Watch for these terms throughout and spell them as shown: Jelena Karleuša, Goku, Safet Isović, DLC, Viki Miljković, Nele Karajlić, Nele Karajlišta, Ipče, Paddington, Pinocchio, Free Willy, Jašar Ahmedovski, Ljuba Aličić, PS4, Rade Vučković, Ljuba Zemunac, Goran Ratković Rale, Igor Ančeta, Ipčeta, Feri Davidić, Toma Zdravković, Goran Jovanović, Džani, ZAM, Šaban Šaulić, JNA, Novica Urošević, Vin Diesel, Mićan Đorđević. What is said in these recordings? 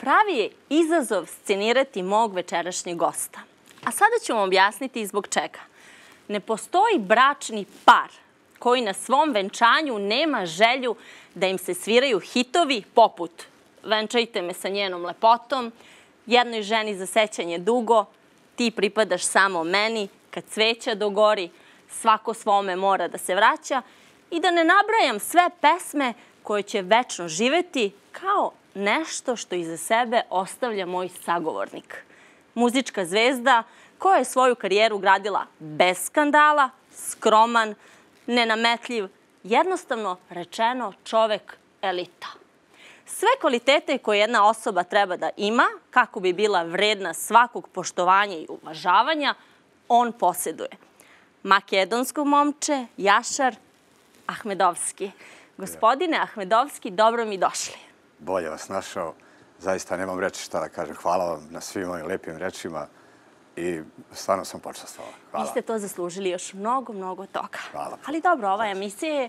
Pravi je izazov scenirati mog večerašnjeg gosta. A sada ću vam objasniti zbog čega. Ne postoji bračni par koji na svom venčanju nema želju da im se sviraju hitovi poput "Venčajte me sa njenom lepotom", "Jednoj ženi za sećanje dugo", "Ti pripadaš samo meni", "Kad cveća dogori", "Svako svome mora da se vraća" i da ne nabrajam sve pesme koje će večno živeti kao nešto što iza sebe ostavlja moj sagovornik. Muzička zvezda koja je svoju karijeru gradila bez skandala, skroman, nenametljiv, jednostavno rečeno čovek elita. Sve kvalitete koje jedna osoba treba da ima, kako bi bila vredna svakog poštovanja i uvažavanja, on posjeduje. Makedonskog momče, Jašar Ahmedovski. Gospodine Ahmedovski, dobro mi došli. Bolje vas našao. Zaista nemam reći šta da kažem. Hvala vam na svim ovim lepim rečima i stvarno sam počastvovan. Hvala. Vi ste to zaslužili, još mnogo, mnogo toga. Hvala. Ali dobro, ova emisija je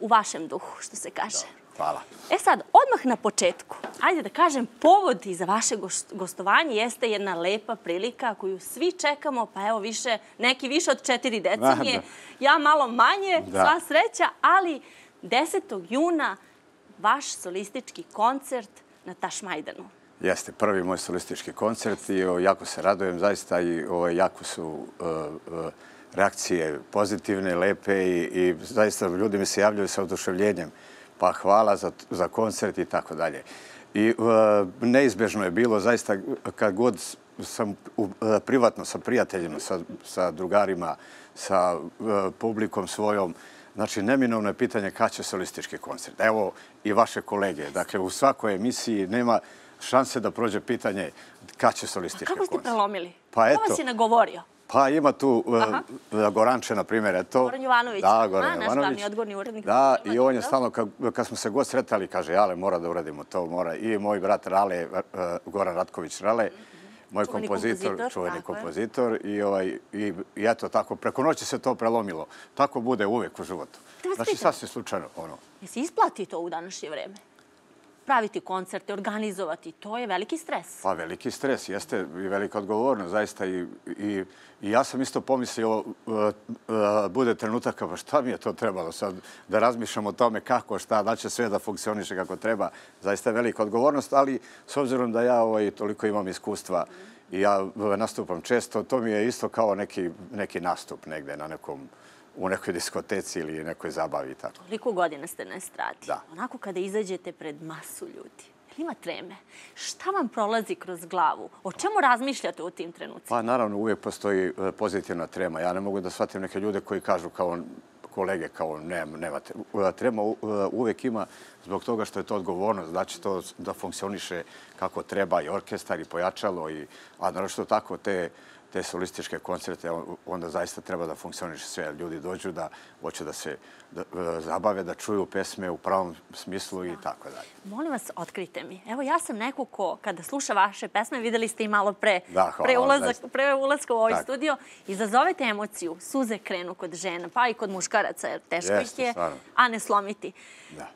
u vašem duhu, što se kaže. Hvala. E sad, odmah na početku, ajde da kažem, povod i za vaše gostovanje jeste jedna lepa prilika koju svi čekamo, pa evo više, neki više od 4 decenije, ja malo manje, sva sreća, ali 10. juna vaš solistički koncert na Tašmajdanu. Jeste, prvi moj solistički koncert i jako se radujem zaista i jako su reakcije pozitivne, lepe i zaista ljudi mi se javljaju sa oduševljenjem. Pa hvala za koncert i tako dalje. I neizbježno je bilo, zaista, kad god sam privatno sa prijateljima, sa drugarima, sa publikom svojom, znači, neminovno je pitanje kada će solistički koncert. Evo i vaše kolege. Dakle, u svakoj emisiji nema šanse da prođe pitanje kada će solistički koncert. Kako ste prelomili? Ko vas je nagovorio? Pa ima tu Goranče, na primjer, eto. Goran Jovanović. Da, Goran Jovanović. Naš glavni odgovorni urednik. Da, i on je stalno, kad smo se god sretali, kaže, "Jale, mora da uradimo to, mora." I moj brat Rale, Goran Ratković Rale, moj kompozitor, čuveni kompozitor. I eto, tako, preko noći se to prelomilo. Tako bude uvijek u životu. Znači, sasvim slučajno, ono. Jesi isplati to u današnje vreme? Praviti koncerte, organizovati, to je veliki stres. Pa veliki stres, jeste i velika odgovornost, zaista. I ja sam isto pomislio, bude trenutak, pa šta mi je to trebalo sad, da razmišljam o tome kako, šta, da će sve da funkcioniše kako treba. Zaista je velika odgovornost, ali s obzirom da ja toliko imam iskustva i ja nastupam često, to mi je isto kao neki nastup negde na nekom, u nekoj diskoteci ili nekoj zabavi. Toliko godina ste na estradi. Onako kada izađete pred masu ljudi, ima treme. Šta vam prolazi kroz glavu? O čemu razmišljate u tim trenucima? Pa naravno, uvijek postoji pozitivna trema. Ja ne mogu da shvatim neke ljude koji kažu kao kolege, kao nema trema. Trema uvijek ima zbog toga što je to odgovornost. Znači to da funkcioniše kako treba i orkestar i pojačalo. A naravno što tako te solističke koncerte, onda zaista treba da funkcioniše sve. Ljudi dođu da hoće da se zabave, da čuju pesme u pravom smislu i tako dalje. Molim vas, otkrijte mi. Evo, ja sam neko ko, kada sluša vaše pesme, videli ste i malo pre ulaska u ovaj studio, izazovete emociju, suze krenu kod žena, pa i kod muškaraca, jer teško ih je, a ne slomiti.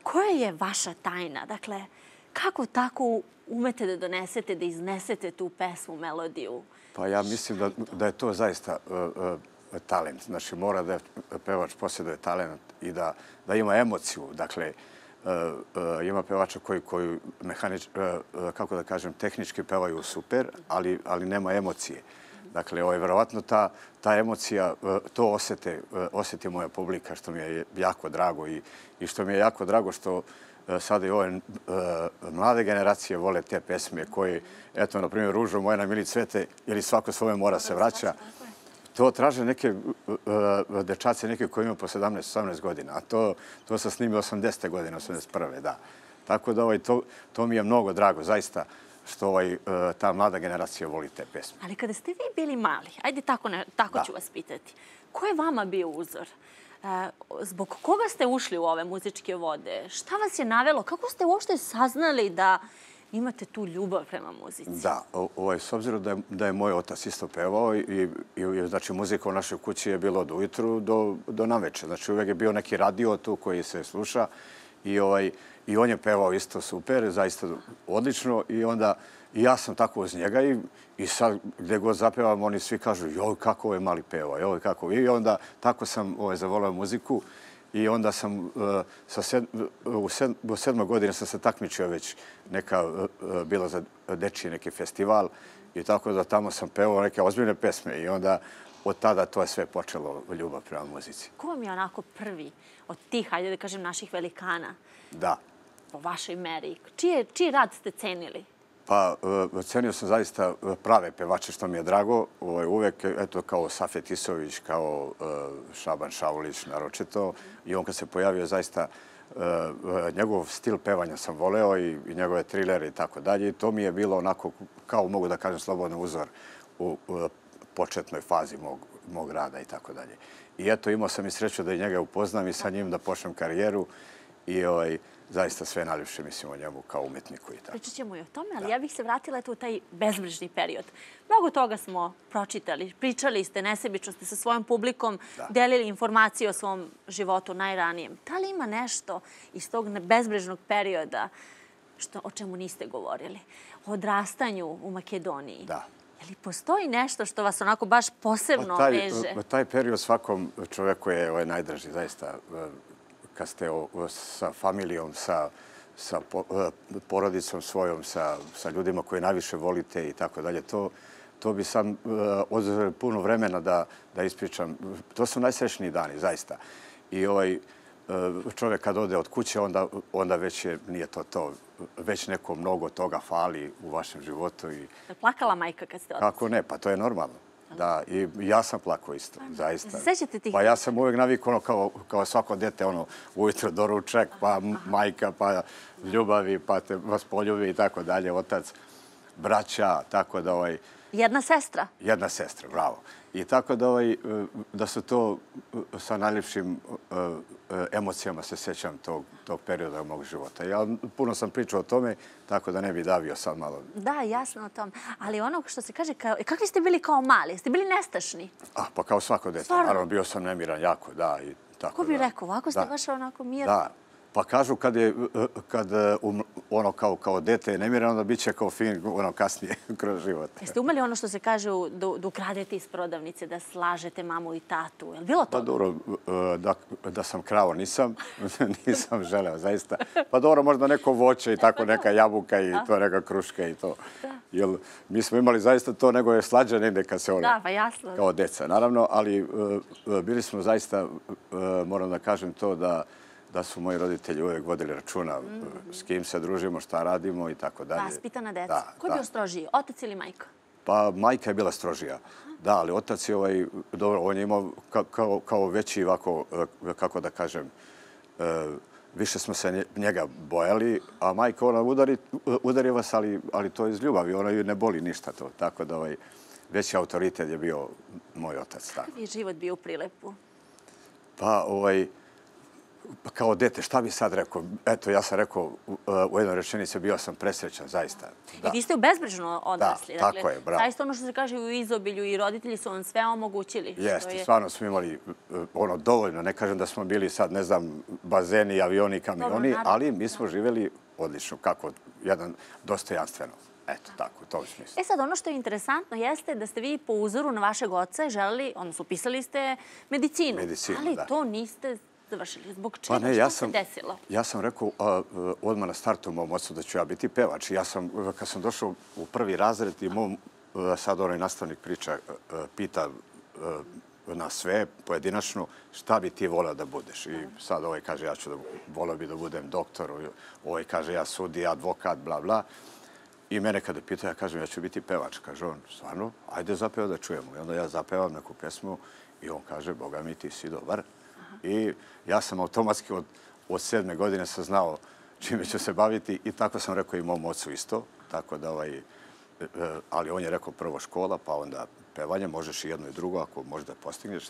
Koja je vaša tajna? Dakle, kako tako umete da donesete, da iznesete tu pesmu, melodiju? Pa ja mislim da je to zaista talent. Znači, mora da pevač posjeduje talent i da ima emociju. Dakle, ima pevača koji kako da kažem, tehnički pevaju super, ali nema emocije. Dakle, vjerovatno ta emocija, to osjeti moja publika, što mi je jako drago i što mi je jako drago što sada i ove mlade generacije vole te pesme koje, eto, na primjer, "Ružo moja na mili cvete" ili "Svako svome mora se vraća". To traže neke dečace, neke koji imaju po 17-18 godina, a to sam snimio 80. godine, 81. da. Tako da to mi je mnogo drago, zaista, što ta mlada generacija voli te pesme. Ali kada ste vi bili mali, ajde tako ću vas pitati, ko je vama bio uzor? Zbog koga ste ušli u ove muzičke vode? Šta vas je navelo? Kako ste uopšte saznali da imate tu ljubav prema muzici? Da, s obzirom da je moj otac isto pevao i znači muzika u našoj kući je bilo od ujutru do naveče. Znači uvijek je bio neki radio tu koji se sluša I on je pevao isto super, zaista odlično. I onda ja sam tako uz njega i sad gdje god zapevam, oni svi kažu joj, kako ovaj mali peva, joj, kako. I onda tako sam zavolao muziku i onda sam u 7. godine sam se takmičio već neka, bila za dečiji neki festival i tako da tamo sam pevao neke ozbiljne pesme i onda od tada to je sve počelo, ljubav prema muzici. Ko vam je onako prvi od tih, hajde da kažem, naših velikana? Da. Po vašoj meri. Čiji rad ste cenili? Pa, cenio sam zaista prave pevače, što mi je drago. Uvek, eto, kao Safet Isović, kao Šaban Šaulić, naročito. I on kad se pojavio, zaista, njegov stil pevanja sam voleo i njegove trilere i tako dalje. I to mi je bilo onako, kao mogu da kažem, slobodno uzor u početnoj fazi mog rada i tako dalje. I eto, imao sam i sreću da i njega upoznam i sa njim da počnem karijeru. I zaista sve najljepše mislim o njemu kao umetniku i tako. Pričat ćemo i o tome, ali ja bih se vratila u taj bezbrižni period. Mnogo toga smo pročitali, pričali ste, nesebično ste sa svojom publikom, delili informacije o svom životu najranijem. Da li ima nešto iz tog bezbrižnog perioda o čemu niste govorili? O odrastanju u Makedoniji. Da. Ali postoji nešto što vas onako baš posebno veže? Taj period svakom čoveku je najdraži, zaista. Kad ste sa familijom, sa porodicom svojom, sa ljudima koje najviše volite i tako dalje, to bi sam oduzeo puno vremena da ispričam. To su najsrećniji dani, zaista. I čovjek kad ode od kuće, onda već nije to. Već neko mnogo toga fali u vašem životu. Plakala majka kad ste odnosili? Kako ne, pa to je normalno. Da, i ja sam plakao isto, zaista. Sećate ti? Pa ja sam uvijek navik ono kao svako dete, ono, ujutro doručak, pa majka, pa ljubavi, pa te vas poljubi i tako dalje, otac, braća, tako da Jedna sestra? Jedna sestra, bravo. I tako da su to sa najljepšim emocijama se sjećam tog perioda mog života. Ja puno sam pričao o tome, tako da ne bi davio sad malo. Da, jasno o tom. Ali ono što se kaže, kakvi ste bili kao mali? Ste bili nestašni? Pa kao svako dete. Naravno, bio sam nemiran jako, da. Ko bi rekao, ovako ste baš onako mirni? Da. Pa kažu kad ono kao dete je nemiran, onda bit će kao fin ono kasnije kroz život. Jeste umeli ono što se kaže da ukradete iz prodavnice, da slažete mamu i tatu? Je li bilo to? Pa dobro, da sam krao nisam želeo, zaista. Pa dobro, možda neko voće i tako neka jabuka i to neka kruška i to. Jer mi smo imali zaista to, nego je slađa negdje kad se ono... Da, pa jasno. Kao deca, naravno, ali bili smo zaista, moram da kažem to da su moji roditelji uvijek vodili računa s kim se družimo, šta radimo i tako dalje. Vaspitana deca. Ko je bio strožiji, otac ili majka? Pa majka je bila strožija. Da, ali otac je dobro, on je imao kao veći ovako, kako da kažem, više smo se njega bojali, a majka ona udari vas, ali to je iz ljubavi, ona ju ne boli ništa to. Tako da veći autoritet je bio moj otac. Kako je život bio u Prilepu? Pa kao dete, šta bi sad rekao? Eto, ja sam rekao, u jednoj rečenici bio sam presrećan, zaista. I vi ste bezbrižno odrasli. Da, tako je, bravo. Zaista ono što se kaže u izobilju i roditelji su vam sve omogućili. Jeste, stvarno smo imali ono dovoljno. Ne kažem da smo bili sad, ne znam, bazeni, avioni, kamioni, ali mi smo živjeli odlično, kako jedan dostojanstveno. Eto, tako, u tom smislu. E sad, ono što je interesantno jeste da ste vi po uzoru na vašeg oca želeli, odnosno pisali ste medicinu. Ali to niste završili. Zbog čega? Što se desilo? Ja sam rekao odmah na startu u mom ocu da ću ja biti pevač. Kad sam došao u prvi razred i mom sad onaj nastavnik priča pita na sve pojedinačno šta bi ti volao da budeš. I sad ovaj kaže ja ću da volao bi da budem doktor, ovaj kaže ja sudija, advokat, bla, bla. I mene kada pita ja kažem ja ću biti pevač. Kaže on, stvarno, ajde zapeva da čujemo. I onda ja zapevam neku pesmu i on kaže, boga mi ti si dobar. I ja sam automatski od 7. godine saznao čime ću se baviti i tako sam rekao i mom ocu isto. Ali on je rekao prvo škola, pa onda pevanje. Možeš i jedno i drugo ako možeš da postigneš.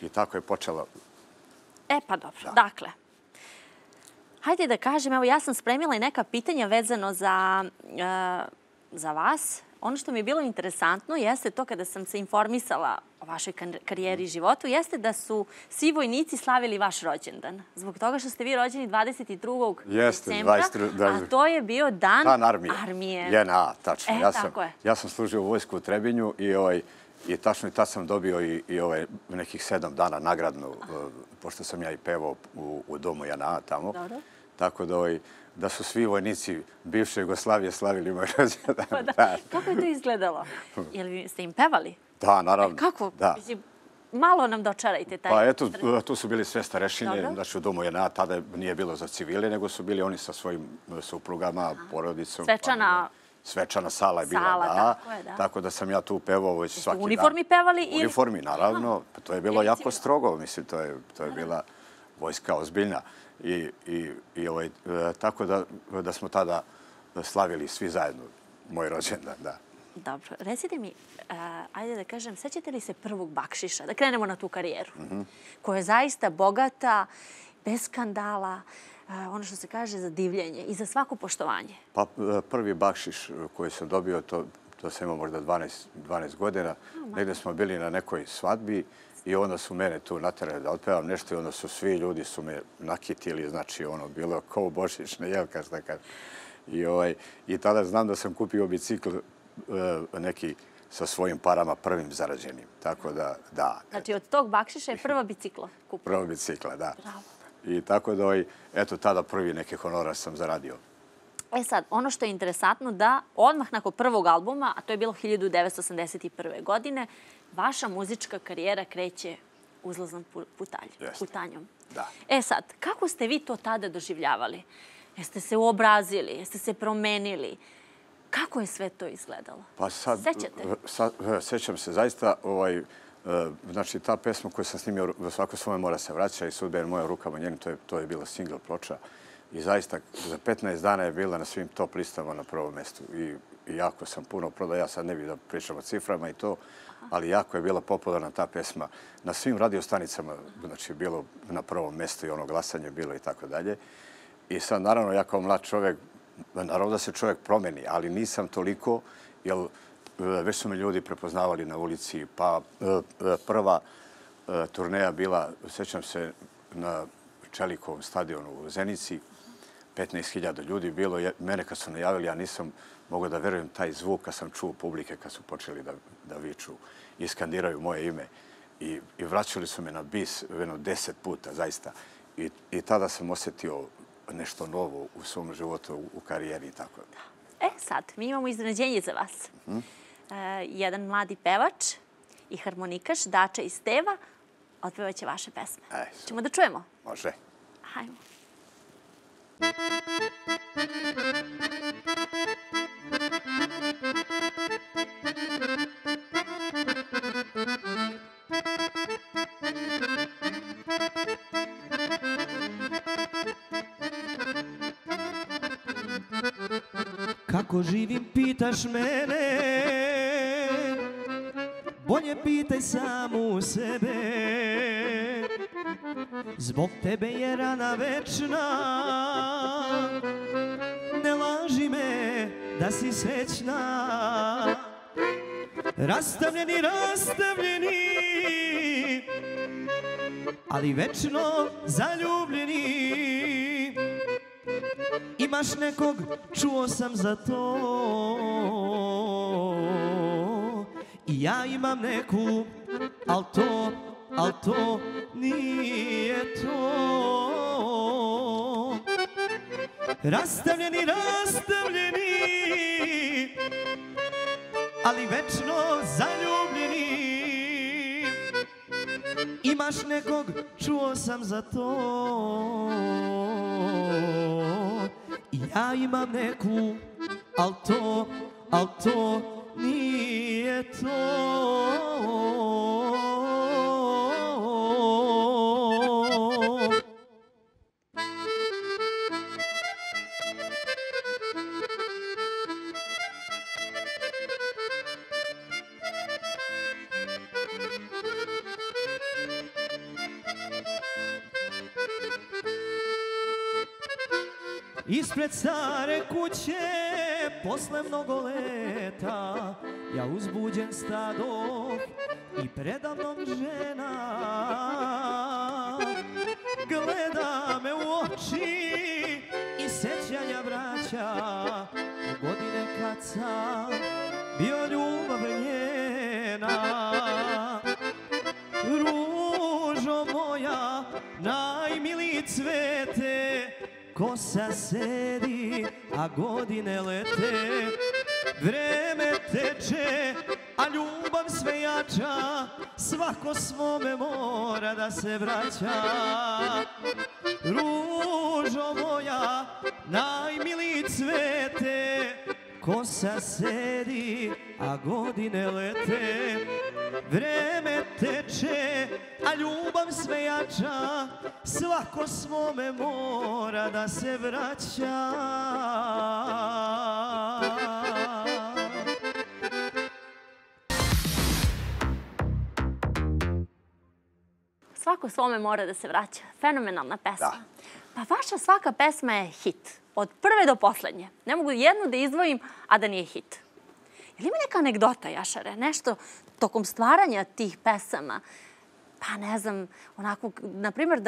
I tako je počela. E pa dobro, dakle. Hajde da kažem, evo ja sam spremila i neka pitanja vezano za za vas. Ono što mi je bilo interesantno jeste to kada sam se informisala o vašoj karijeri i životu, jeste da su svi vojnici slavili vaš rođendan. Zbog toga što ste vi rođeni 22. decembra, a to je bio dan armije. JNA, tačno. Ja sam služio u vojsku u Trebinju i tačno i tad sam dobio i nekih 7 dana nagradnu, pošto sam ja i pevao u domu JNA tamo. Tako da su svi vojnici bivše Jugoslavije slavili moj rođendan. Kako je to izgledalo? Jel ste im pevali? Da, naravno. Kako? Malo nam dočarajte taj... Pa eto, tu su bili sve starešine. Znači, u domu JNA tada nije bilo za civile, nego su bili oni sa svojim suprugama, porodicom. Svečana sala je bila, da. Tako da sam ja tu pevao već svaki dan. U uniformi pevali? U uniformi, naravno. To je bilo jako strogo. Mislim, to je bila vojska ozbiljna. Tako da smo tada slavili svi zajedno moj rođendan, da. Dobro, recite mi, ajde da kažem, sećate li se prvog bakšiša? Da krenemo na tu karijeru, koja je zaista bogata, bez skandala, ono što se kaže za divljenje i za svako poštovanje. Pa prvi bakšiš koji sam dobio, to sam imao možda 12 godina, negde smo bili na nekoj svadbi. I onda su mene tu naterali da otpevam nešto i onda su svi ljudi su me nakitili. Znači, ono, bilo kao božićna jelka, šta kažem. I tada znam da sam kupio bicikl neki sa svojim parama prvim zarađenim. Tako da, da. Znači, od tog bakšiša je prva bicikla kupila. Prva bicikla, da. Bravo. I tako da, eto, tada prvi neke honorar sam zaradio. E sad, ono što je interesantno da odmah nakon prvog albuma, a to je bilo 1981. godine, vaša muzička karijera kreće uzlaznom putanjom. E sad, kako ste vi to tada doživljavali? Jeste se uobrazili? Jeste se promenili? Kako je sve to izgledalo? Sećate? Sećam se zaista. Znači, ta pesma koju sam snimio, Svako svome mora se vraća i Sudba je moja u rukama njenim, to je bila single ploča. I zaista, za 15 dana je bila na svim top listama na prvom mestu. I jako sam puno prodao. Ja sad ne bih da pričam o ciframa i to, ali jako je bila popularna ta pesma. Na svim radiostanicama, znači, bilo na prvom mestu i ono glasanje bilo i tako dalje. I sad, naravno, ja kao mlad čovjek, naravno da se čovjek promeni, ali nisam toliko, jer već su me ljudi prepoznavali na ulici. Pa prva turneja bila, sjećam se, na Čelikovom stadionu u Zenici. 15.000 ljudi bilo. Mene kad su najavili, ja nisam mogao da verujem taj zvuk kad sam čuo publike, kad su počeli da viču i skandiraju moje ime. I vraćali su me na bis 10 puta, zaista. I tada sam osjetio nešto novo u svom životu, u karijeri i tako. E sad, mi imamo iznenađenje za vas. Jedan mladi pevač i harmonikaš, Dača i Steva, otpevaće vaše pesme. Ćemo da čujemo? Može. Hajmo. Kako živim, pitaš mene, bolje pitaj samu sebe. Zbog tebe je rana večna, ne laži me da si srećna. Rastavljeni, rastavljeni, ali večno zaljubljeni. Imaš nekog, čuo sam za to, i ja imam neku, al to nije to. Rastavljeni, rastavljeni, ali večno zaljubljeni. Imaš nekog, čuo sam za to, i ja imam neku, al to nije to. Ispred stare kuće Posle mnogo leta ja uzbuđen stadoh i predavnom žena gleda me u oči i sećanja vraća u godine kad sam bio ljubav njena. Ružo moja najmiliji cvete, kosa sedi, a godine lete. Vreme teče, a ljubav sve jača, svako svome mora da se vraća. Ružo moja, najmiliji cvete, kosa sedi, a godine lete. Vreme teče, a ljubav sve jača, svako svome mora da se vraća. Svako svome mora da se vraća. Fenomenalna pesma. Pa vaša svaka pesma je hit. Od prve do poslednje. Ne mogu jednu da izdvojim, a da nije hit. Je li ima neka anegdota, Jašare? Nešto tokom stvaranja tih pesama? Pa ne znam, onako, na primjer,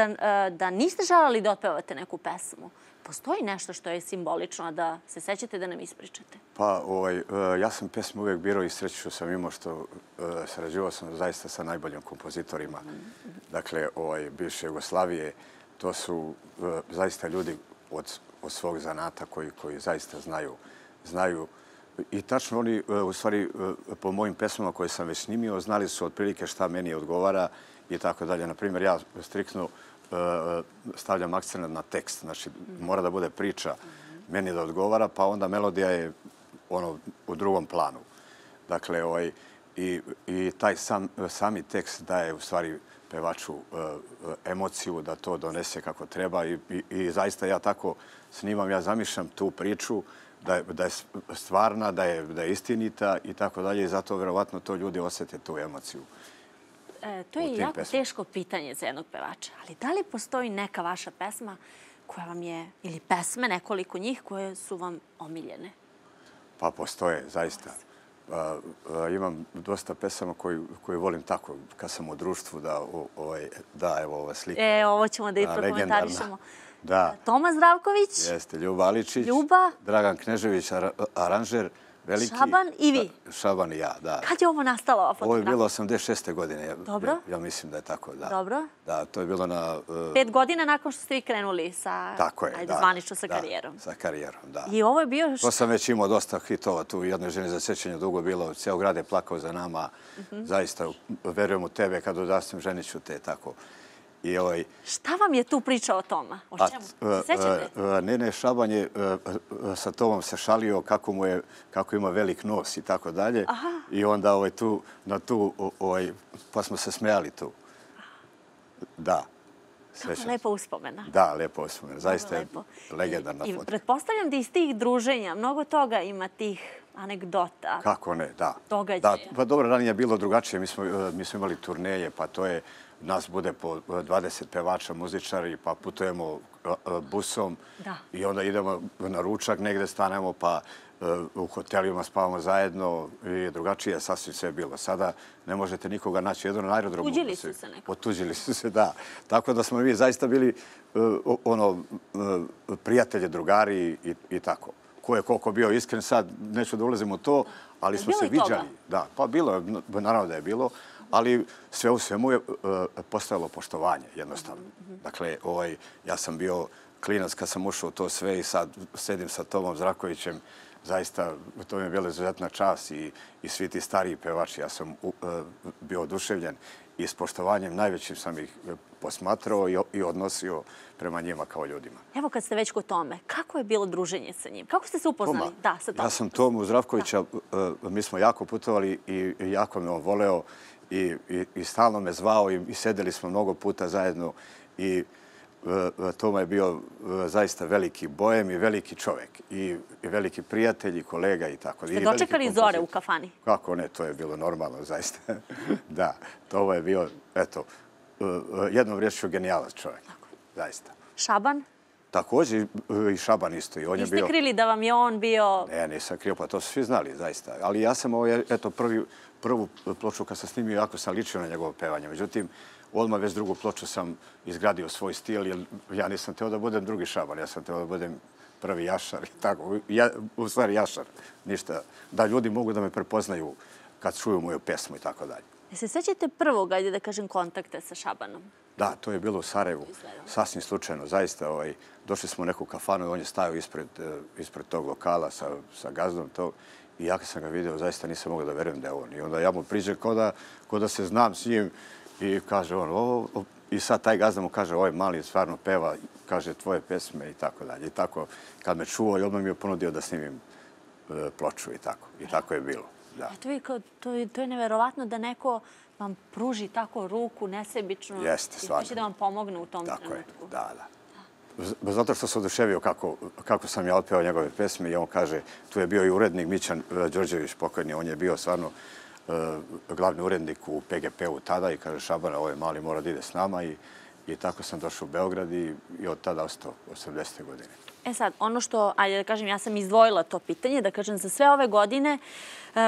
da niste želeli da otpevate neku pesmu. Postoji nešto što je simbolično da se sećate da nam ispričate? Pa, ja sam pesmu uvijek birao i sreću sam imao što sarađivao sam zaista sa najboljim kompozitorima. Dakle, bivše Jugoslavije, to su zaista ljudi od svog zanata koji zaista znaju. I tačno oni, u stvari, po mojim pesmama koje sam već snimio, znali su otprilike šta meni odgovara i tako dalje. Naprimjer, ja striktno stavljam akcent na tekst. Znači, mora da bude priča meni da odgovara, pa onda melodija je u drugom planu. Dakle, i taj sami tekst daje, u stvari, pevaču emociju da to donese kako treba. I zaista ja tako snimam, ja zamišljam tu priču da je stvarna, da je istinita i tako dalje. I zato, verovatno, to ljudi osete tu emociju. To je jako teško pitanje za jednog pevača. Ali da li postoji neka vaša pesma koja vam je, ili pesme, nekoliko njih, koje su vam omiljene? Pa postoje, zaista. Imam dosta pesama koje volim tako, kad sam u društvu, da, evo ova slika. Ovo ćemo da i prokomentarišemo. Toma Zdravković. Jeste, Ljuba Aličić. Ljuba. Dragan Knežević, aranžer. Veliki. Šaban i vi. Šaban i ja, da. Kad je ovo nastalo, ova fotografija? Ovo je bilo 86. godine. Dobro. Ja mislim da je tako, da. Dobro. Da, to je bilo na... 5 godina nakon što ste vi krenuli sa... Tako je, da. Zvanično sa karijerom. Sa karijerom, da. I ovo je bio... To sam već imao dosta hitova tu. Jednoj ženi za sjećanje dugo bilo. Cijel grad je plakao za nama. Zaista, verujem u tebe kad odrastem, ženiću te, tako. Šta vam je tu priča o Toma? O čemu? Se sjećate? Ne, Šaban je sa Tomom se šalio kako ima velik nos i tako dalje. I onda pa smo se smejali tu. Da. Kako lepa uspomena. Da, lepa uspomena. Zaista je legendarna fotka. I pretpostavljam da iz tih druženja mnogo toga ima tih anegdota. Kako ne, da. Događaja. Pa dobro, ranije je bilo drugačije. Mi smo imali turneje, pa to je... Nas bude po 20 pevača, muzičari, pa putujemo busom i onda idemo na ručak, negde stanemo, pa u hotelima spavamo zajedno i drugačije sasvim sve je bilo. Sada ne možete nikoga naći jedno na aerodromu. Otuđili su se nekako. Otuđili su se, da. Tako da smo mi zaista bili prijatelje, drugari i tako. Ko je koliko bio iskren, sad neću da ulazim u to, ali smo se viđali. Da, pa bilo je, naravno da je bilo. Ali sve u svemu je postojalo poštovanje, jednostavno. Dakle, ja sam bio klinac kad sam ušao u to sve i sad sedim sa Tomom Zdravkovićem. Zaista, to mi je bila izuzetna čast i svi ti stariji pevači. Ja sam bio oduševljen i s poštovanjem najvećim sam ih posmatrao i odnosio prema njima kao ljudima. Evo kad ste već kod Tome, kako je bilo druženje sa njim? Kako ste se upoznali? Ja sam Tomu Zdravkovića, mi smo jako putovali i jako me on voleo. I stalno me zvao i sedeli smo mnogo puta zajedno i Toma je bio zaista veliki bojem i veliki čovjek i veliki prijatelj i kolega i tako. Ste dočekali zore u kafani? Kako ne, to je bilo normalno zaista. Da, Toma je bio, eto, jednom riječju genijalac čovjek, zaista. Šaban? Također i Šaban isto. Niste krili da vam je on bio... Ne, nisam krio, pa to su svi znali, zaista. Ali ja sam prvu ploču kad sam snimio, jako sam ličio na njegovo pevanje. Međutim, odmah već drugu ploču sam izgradio svoj stil, jer ja nisam teo da budem drugi Šaban, ja sam teo da budem prvi Jašar i tako. U stvari Jašar, ništa. Da ljudi mogu da me prepoznaju kad čuju moju pesmu i tako dalje. Se sjećate prvog, ajde da kažem, kontakta sa Šabanom? Da, to je bilo u Sarajevu. Sasvim slučajno, zaista. Došli smo u neku kafanu i on je stajao ispred tog lokala sa gazdom tog. I ja kad sam ga vidio, zaista nisam mogao da verujem da je on. I onda ja mu priđem kao da se znam s njim i kaže on ovo. I sad taj gazda mu kaže, ovaj mali stvarno peva, kaže tvoje pesme i tako dalje. I tako, kad me čuo, i odmah mi je ponudio da snimim ploču i tako. I tako je bilo. To je neverovatno da neko vam pruži tako ruku, nesebično, i hoće da vam pomogne u tom trenutku. Da, da. Zato što se oduševio kako sam ja otpeo njegove pesme i on kaže, tu je bio i urednik Mićan Đorđević pokojni, on je bio stvarno glavni urednik u PGP-u tada i kaže Šabana, ovo je mali, mora da ide s nama i tako sam došao u Beograd i od tada ostao 80. godine. E sad, ono što, ajde da kažem, ja sam izdvojila to pitanje, da kažem, za sve ove godine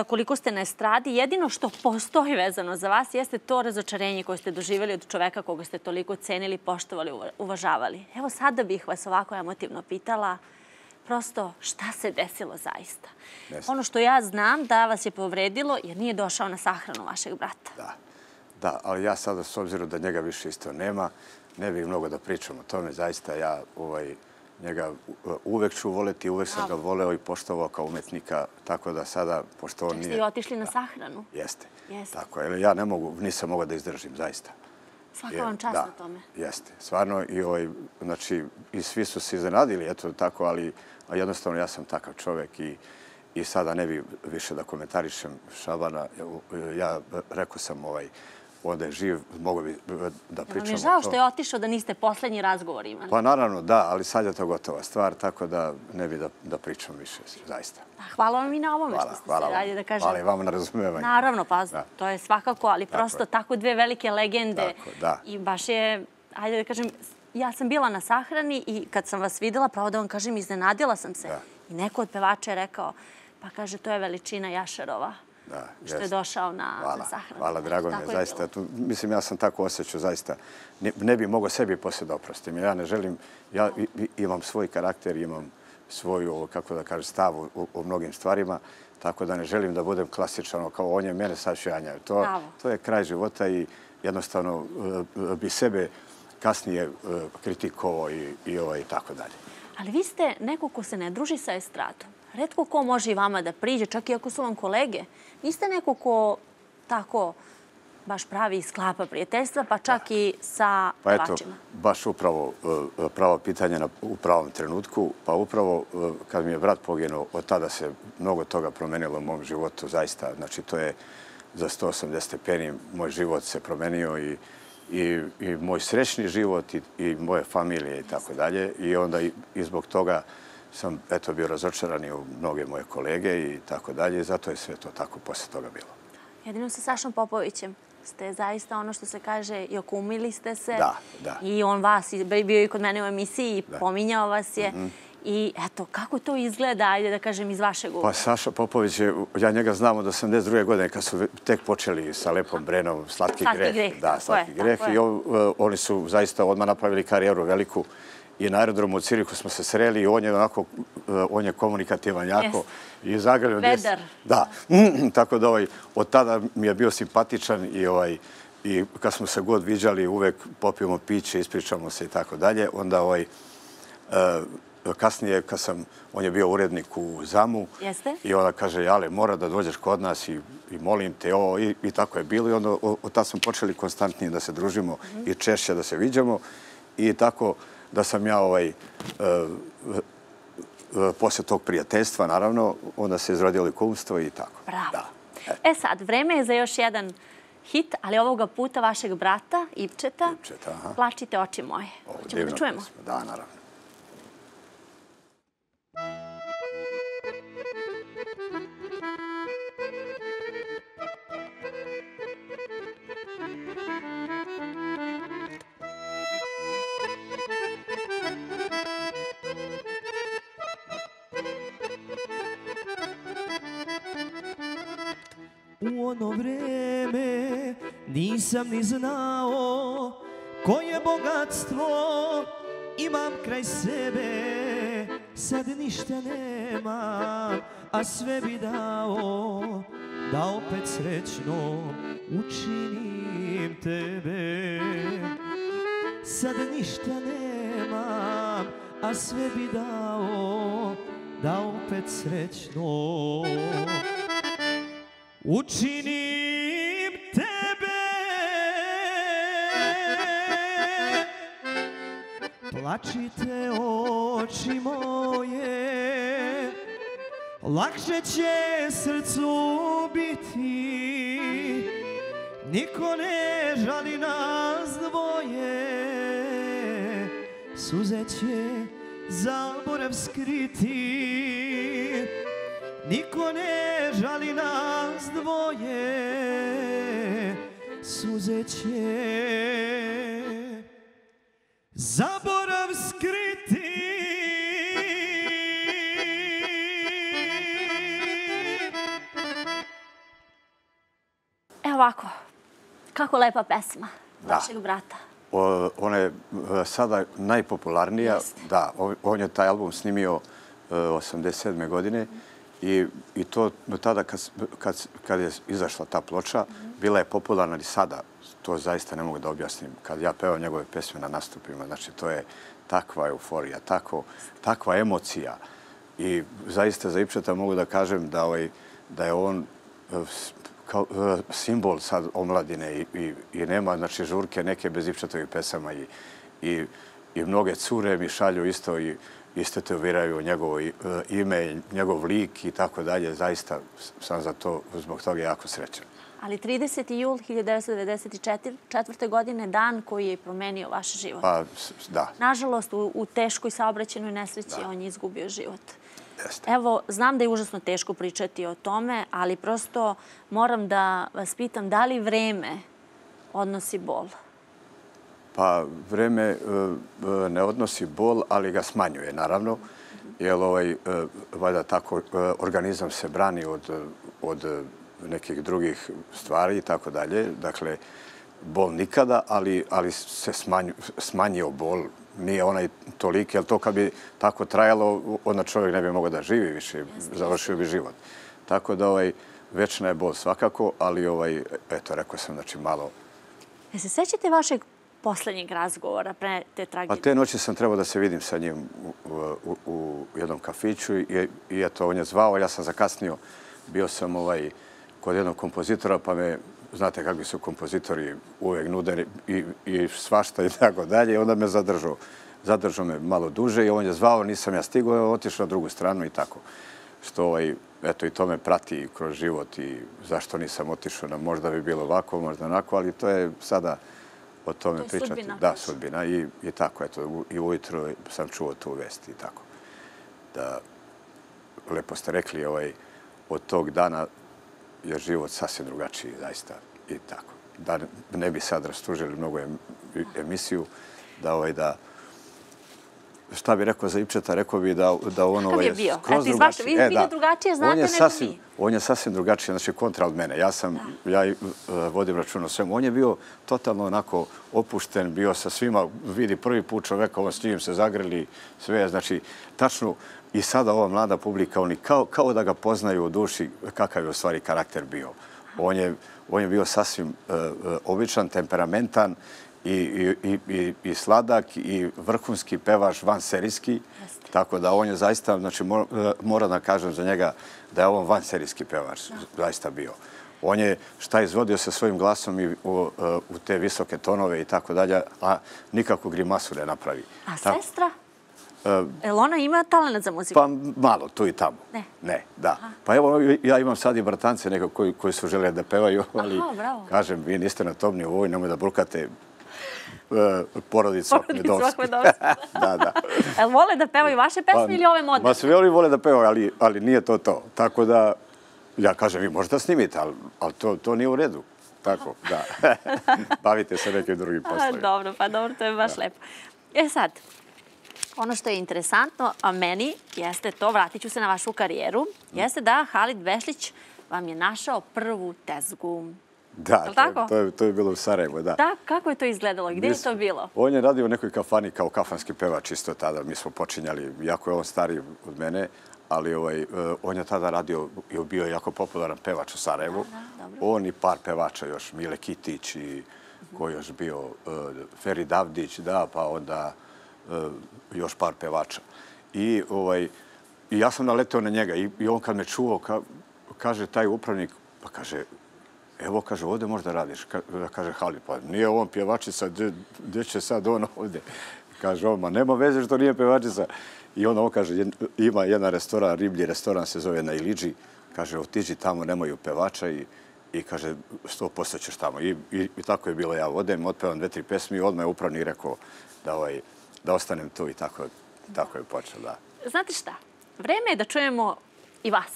koliko ste na estradi, jedino što postoji vezano za vas jeste to razočarenje koje ste doživjeli od čoveka koga ste toliko cenili, poštovali, uvažavali. Evo sada bih vas ovako emotivno pitala, prosto šta se desilo zaista? Ono što ja znam da vas je povredilo jer nije došao na sahranu vašeg brata. Da, ali ja sada, s obzirom da njega više isto nema, ne bih mnogo da pričam o tome. Zaista ja njega uvek ću voleti, uvek sam ga voleo i poštovao kao umetnika, tako da sada, pošto on nije... Čak ste i otišli na sahranu. Jeste. Tako je. Ja nisam mogao da izdržim, zaista. Svaka vam čast na tome. Jeste. Stvarno, i svi su se iznenadili, eto tako, ali jednostavno ja sam takav čovek i sada ne bi više da komentarišem Šabana. Ja rekao sam onda je živ, mogu bi da pričamo o tom. Vam je žao što je otišao da niste poslednji razgovor imali? Pa naravno da, ali sad je to gotova stvar, tako da ne bi da pričam više, zaista. Hvala vam i na ovome što ste se radili, da kažem. Hvala i vam na razumevanju. Naravno, pa to je svakako, ali prosto tako dve velike legende. I baš je, ajde da kažem, ja sam bila na sahrani i kad sam vas videla, pravo da vam kažem, iznenadila sam se. I neko od pevača je rekao, pa kaže, to je veličina Jašarova. Što je došao na sahranu. Hvala, drago mi je, zaista. Mislim, ja sam tako osjećao, zaista. Ne bih mogao sebi poslije da oprostim. Ja ne želim, ja imam svoj karakter, imam svoju, kako da kažem, stavu u mnogim stvarima, tako da ne želim da budem klasičan, kao on je mene, sad ću ja njega. To je kraj života i jednostavno bi sebe kasnije kritikovao i tako dalje. Ali vi ste neko ko se ne druži sa estradom. Retko ko može i vama da priđe, čak i ako su vam kolege. Niste neko ko tako baš pravi i sklapa prijateljstva, pa čak i sa pevačima. Pa eto, baš upravo pravo pitanje u pravom trenutku. Pa upravo kad mi je brat poginuo, od tada se mnogo toga promenilo u mom životu, zaista. Znači, to je za 180 stepeni moj život se promenio i moj srećni život i moje familije i tako dalje. I onda i zbog toga sam, eto, bio razočaran i u mnoge moje kolege i tako dalje. I zato je sve to tako posle toga bilo. Jedino sa Sašom Popovićem ste zaista ono što se kaže i okumili ste se. Da. I on vas, bio i kod mene u emisiji i pominjao vas je. I eto, kako to izgleda, ajde da kažem, iz vašeg uva? Pa Saša Popović, ja njega znam od 82. godine kad su tek počeli sa Lepom Brenom Slatki greh. Da, Slatki greh. I oni su zaista odmah napravili karijeru veliku. I na aerodromu u Cirihu smo se sreli i on je komunikativan jako. I zagrlio. Vedar. Da. Tako da od tada mi je bio simpatičan i kad smo se god viđali uvek popijemo piće, ispričamo se i tako dalje. Onda kasnije kad sam, on je bio urednik u ZAM-u i ona kaže, Jale, mora da dođeš kod nas i molim te ovo i tako je bilo. I onda od tada smo počeli konstantnije da se družimo i češće da se viđamo i tako da sam ja poslije tog prijateljstva, naravno, onda se izrodilo i kumstvo i tako. Bravo. E sad, vreme je za još jedan hit, ali ovoga puta vašeg brata, Ipčeta. Plačite oči moje. Hoćemo da čujemo? Da, naravno. Thank you. U ono vreme nisam ni znao koje bogatstvo imam kraj sebe. Sad ništa nemam, a sve bi dao da opet srećno učinim tebe. Sad ništa nemam, a sve bi dao da opet srećno učinim tebe. Plačite oči moje, lakše će srcu biti. Niko ne žali nas dvoje, suze će zaborav skriti. Niko ne žali nas dvoje, suze će zaborav skriti. Evo ovako, kako lepa pesma vašeg brata. Ona je sada najpopularnija. Da, on je taj album snimio 1987. godine. I to tada kad je izašla ta ploča, bila je popularna i sada. To zaista ne mogu da objasnim. Kad ja pevam njegove pesme na nastupima, znači to je takva euforija, takva emocija. I zaista za Ipčeta mogu da kažem da je on simbol sad omladine i nema žurke neke bez Ipčetovih pesama. I mnoge cure mi šalju isto i stetoviraju njegovo ime, njegov lik i tako dalje. Zaista sam za to, zbog toga jako srećan. Ali 30. jul 1994. godine je dan koji je promenio vaš život. Da. Nažalost, u teškoj saobraćajnoj nesreći on je izgubio život. Evo, znam da je užasno teško pričati o tome, ali prosto moram da vas pitam da li vreme odnosi bol? Pa, vreme ne odnosi bol, ali ga smanjuje, naravno. Jer, valjda tako, organizam se brani od nekih drugih stvari i tako dalje. Dakle, bol nikada, ali se smanjio bol. Nije onaj toliki, jer to kad bi tako trajalo, onda čovjek ne bi mogao da živi više, završio bi život. Tako da, večna je bol svakako, ali, eto, rekao sam, znači, malo... Ne se sećate vašeg poslednjeg razgovora pre te tragedije? Pa te noći sam trebao da se vidim sa njim u jednom kafiću i eto, on je zvao, ja sam zakasnio. Bio sam kod jednog kompozitora, pa me, znate kakvi su kompozitori, uvek nude i svašta i tako dalje. Onda me zadržao. Zadržao me malo duže i on je zvao, nisam ja stigao, otišao na drugu stranu i tako. Što, eto, i to me prati kroz život i zašto nisam otišao, možda bi bilo ovako, možda onako, ali to je sada... o tome pričati. Da, sudbina. I tako, eto, i ujutro sam čuo tu vest i tako. Da, lepo ste rekli, od tog dana je život sasvim drugačiji, zaista, i tako. Da ne bi sad rastužili mnogo emisiju, da... Šta bi rekao za Ipčeta? Rekao bi da ono je skroz drugačiji. Vi ga drugačije znate nego mi. On je sasvim drugačiji, znači kontra od mene. Ja vodim račun o svemu. On je bio totalno onako opušten, bio sa svima, vidi prvi put čoveka, on s njim se zagreli, sve, znači, tačno. I sada ova mlada publika, oni kao da ga poznaju u duši kakav je u stvari karakter bio. On je bio sasvim običan, temperamentan, i sladak i vrhunski pevač vanserijski. Tako da on je zaista, znači moram da kažem za njega da je on vanserijski pevač zaista bio. On je šta izvodio sa svojim glasom i u te visoke tonove i tako dalje, a nikakvu grimasu ne napravi. A sestra? Jel ona ima talent za muziku? Pa malo, tu i tamo. Ne, da. Pa evo, ja imam sad i bratance neko koji su žele da pevaju, ali kažem, vi niste na tom nivou, nemoj da brukate Porodicu Ahmedovsku. Da. Jel vole da pevaju vaše pesme ili ove moderne? Sve oni vole da pevaju, ali nije to to. Tako da, ja kažem, vi možda snimite, ali to nije u redu. Tako, da. Bavite se nekim drugim poslovima. Dobro, pa dobro, to je baš lepo. E sad, ono što je interesantno meni jeste to, vratit ću se na vašu karijeru, jeste da Halid Bešlić vam je našao prvu tezgu. Da, to je bilo u Sarajevu, da. Da, kako je to izgledalo? Gdje je to bilo? On je radio u nekoj kafani kao kafanski pevač isto tada. Mi smo počinjali, jako je on stariji od mene, ali on je tada radio i bio jako popularan pevač u Sarajevu. On i par pevača još, Mile Kitić i koji je još bio, Feri Davidić, da, pa onda još par pevača. I ja sam naleteo na njega i on kad me čuo, kaže taj upravnik, pa kaže, evo, kaže, ovdje možda radiš. Kaže, Halid, pa nije on pjevačica, gdje će sad on ovdje? Kaže, on, ma nema veze što nije pjevačica. I onda on kaže, ima jedan restoran, riblji restoran, se zove na Ilidži. Kaže, otiđi tamo, nemaju pjevača i kaže, 100% ćeš tamo. I tako je bilo, ja odem, otpevam 2-3 pesmi i odmah je upravnik rekao da ostanem tu i tako je počelo, da. Znate šta, vreme je da čujemo i vas.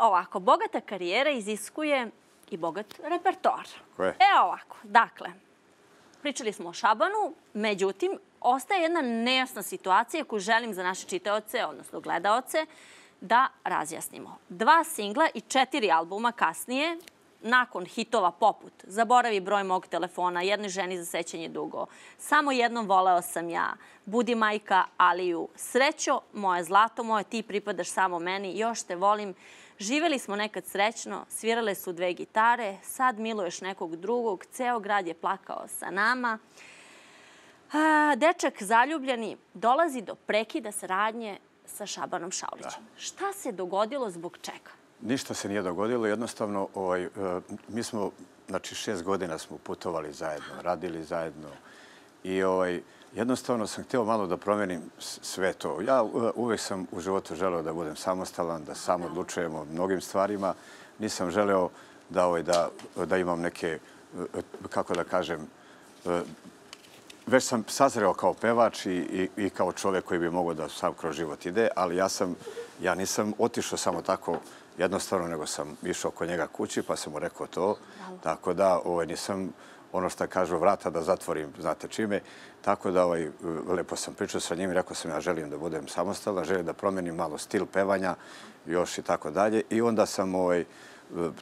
Ovako, bogata karijera iziskuje i bogat repertoar. Koje? E ovako, dakle, pričali smo o Šabanu, međutim, ostaje jedna nejasna situacija koju želim za naše čitaoce, odnosno gledaoce, da razjasnimo. 2 singla i 4 albuma kasnije, nakon hitova poput Zaboravi broj mog telefona, Jednoj ženi za sećanje dugo, Samo jednom voleo sam ja, Budi majka Aliju, Srećo, moje zlato moje, ti pripadaš samo meni, Još te volim, Živeli smo nekad srećno, svirale su 2 gitare, sad miluješ nekog drugog, ceo grad je plakao sa nama. Dečak zaljubljeni dolazi do prekida saradnje sa Šabanom Šaulićem. Šta se dogodilo, zbog čega? Ništa se nije dogodilo, jednostavno mi smo, znači 6 godina smo putovali zajedno, radili zajedno i jednostavno sam htio malo da promenim sve to. Ja uvek sam u životu želeo da budem samostalan, da sam odlučujem o mnogim stvarima. Nisam želeo da imam neke, kako da kažem, već sam sazreo kao pevač i kao čovjek koji bi mogao da sam kroz život ide, ali ja nisam otišao samo tako jednostavno, nego sam išao oko njega kući pa sam mu rekao to. Tako da nisam, ono što kažu, vrata da zatvorim, znate čime. Tako da lepo sam pričao sa njim i rekao sam ja želim da budem samostalan, želim da promenim malo stil pevanja, još i tako dalje. I onda sam,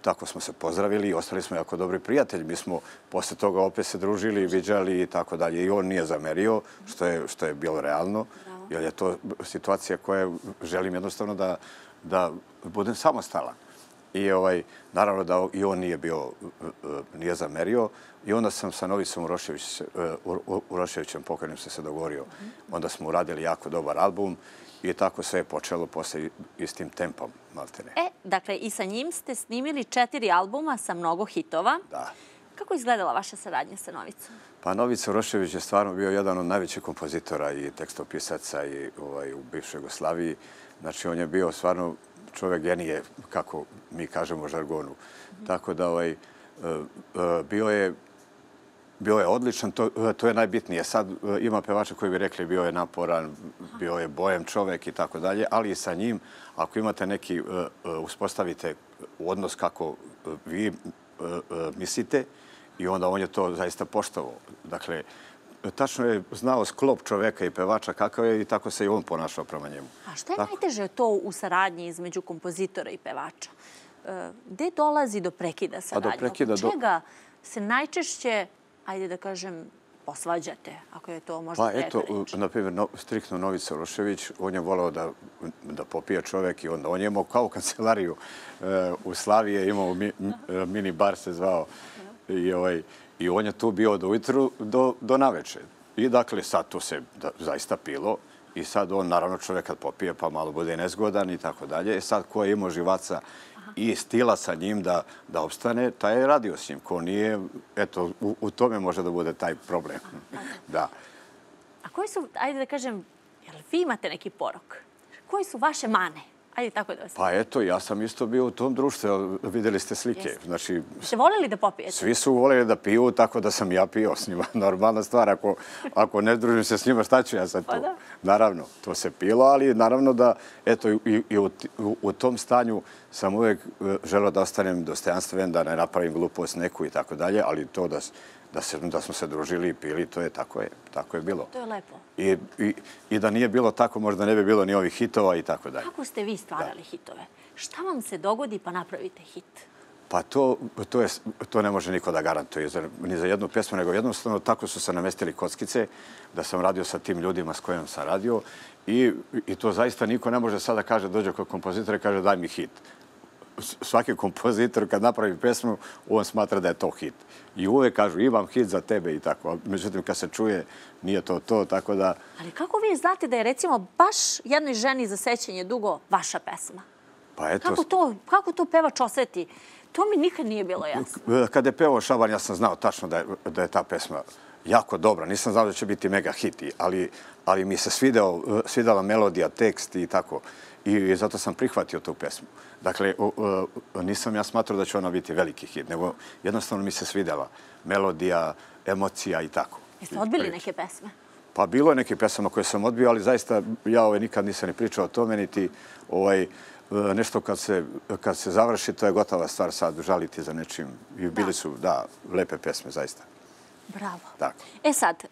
tako smo se pozdravili i ostali smo jako dobri prijatelji. Mi smo posle toga opet se družili, viđali i tako dalje. I on nije zamerio, što je bilo realno, jer je to situacija koja želim jednostavno da budem samostalan. I naravno da i on nije zamerio. I onda sam sa Novicom Uroševićem, pokojnim, se dogovorio. Onda smo uradili jako dobar album i tako sve je počelo posle istim tempom, maltene. Dakle, i sa njim ste snimili 4 albuma sa mnogo hitova. Da. Kako je izgledala vaša saradnja sa Novicom? Pa Novica Urošević je stvarno bio jedan od najvećih kompozitora i tekstopisaca u bivšoj Jugoslaviji. Znači, on je bio stvarno čovjek genije, kako mi kažemo u žargonu. Tako da bio je odličan, to je najbitnije. Sad ima pevača koji bi rekli bio je naporan, bio je bojem čovjek i tako dalje, ali i sa njim, ako imate neki, uspostavite odnos kako vi mislite i onda on je to zaista poštovao. Dakle, tačno je znao sklop čoveka i pevača kakav je i tako se i on ponašao prema njemu. A šta je najteže to u saradnji između kompozitora i pevača? Gde dolazi do prekida saradnje? Od čega se najčešće, ajde da kažem, posvađate, ako je to možda preko reći? Pa eto, na primjer, striktno Novica Urošević, on je volao da popije čovek i onda on je imao kao kancelariju u Slavije, imao mini bar se zvao i i on je tu bio od ujutru do naveče. I dakle, sad to se zaista pilo i sad on, naravno, čovjek kad popije pa malo bude nezgodan i tako dalje. Sad, ko je imao živaca i stila sa njim da opstane, taj je radio s njim. Ko nije, eto, u tome može da bude taj problem. Da. A koji su, ajde da kažem, jer vi imate neki porok, koji su vaše mane? Ajde, tako da vas... Pa eto, ja sam isto bio u tom društvu, vidjeli ste slike. Znači... Ste voljeli da popijete? Svi su voljeli da piju, tako da sam ja pio s njima. Normalna stvar, ako ne družim se s njima, šta ću ja sad tu? Naravno, to se pilo, ali naravno da, eto, i u tom stanju sam uvek želeo da ostanem dostojanstven, da ne napravim glupost neku i tako dalje, ali to da smo se družili i pili, to je tako je bilo. To je lepo. I da nije bilo tako, možda ne bi bilo ni ovih hitova i tako dalje. Kako ste vi stvarali hitove? Šta vam se dogodi pa napravite hit? Pa to ne može niko da garantuje ni za jednu pjesmu, nego jednostavno tako su se namestili kockice da sam radio sa tim ljudima s kojim sam radio i to zaista niko ne može sada kaže, dođe kod kompozitora i kaže daj mi hit. Svaki kompozitor kad napravi pjesmu, on smatra da je to hit. I uvek kažu imam hit za tebe i tako. Međutim, kad se čuje, nije to to, tako da... Ali kako vi znate da je recimo baš jednoj ženi za sećanje dugo vaša pesma? Pa eto... Kako to pevač osjeti? To mi nikad nije bilo jasno. Kada je pevao Šaban, ja sam znao tačno da je ta pesma jako dobra. Nisam znao da će biti mega hit, ali mi se svidala melodija, tekst i tako. I zato sam prihvatio tu pesmu. Dakle, nisam ja smatrao da će ona biti veliki hit, nego jednostavno mi se svidjela melodija, emocija i tako. Jeste odbili neke pesme? Pa bilo je neke pesama koje sam odbio, ali zaista ja nikad nisam ni pričao o tome, niti nešto kad se završi, to je gotova stvar sad, žaliti za nečim. I bili su, lepe pesme, zaista. Bravo. E sad,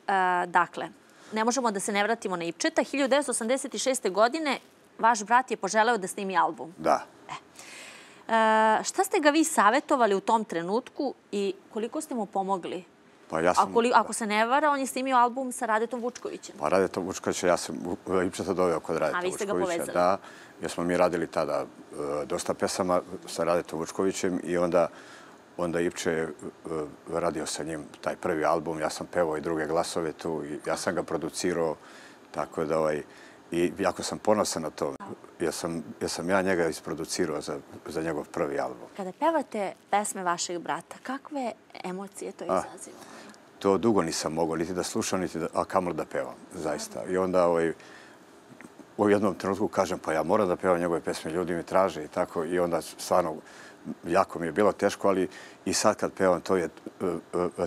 dakle, ne možemo da se ne vratimo na Ipčeta. 1986. godine vaš brat je poželeo da snimi album. Da. Šta ste ga vi savjetovali u tom trenutku i koliko ste mu pomogli? Ako se ne vara, on je snimio album sa Radetom Vučkovićem. Pa Radeta Vučkovića, ja sam Ipčeta doveo kod Radeta Vučkovića. A vi ste ga povezali? Da, jer smo mi radili tada dosta pesama sa Radetom Vučkovićem i onda Ipče je radio sa njim taj prvi album. Ja sam pevao i druge glasove tu. Ja sam ga producirao, tako da i jako sam ponosan na to, jer sam ja njega isproducirao za njegov prvi album. Kada pevate pesme vašeg brata, kakve emocije to izaziva? To dugo nisam mogao, niti da slušam, a kamoli da pevam, zaista. I onda u jednom trenutku kažem, pa ja moram da pevam njegove pesme, ljudi mi traže i tako. I onda stvarno jako mi je bilo teško, ali i sad kad pevam, to je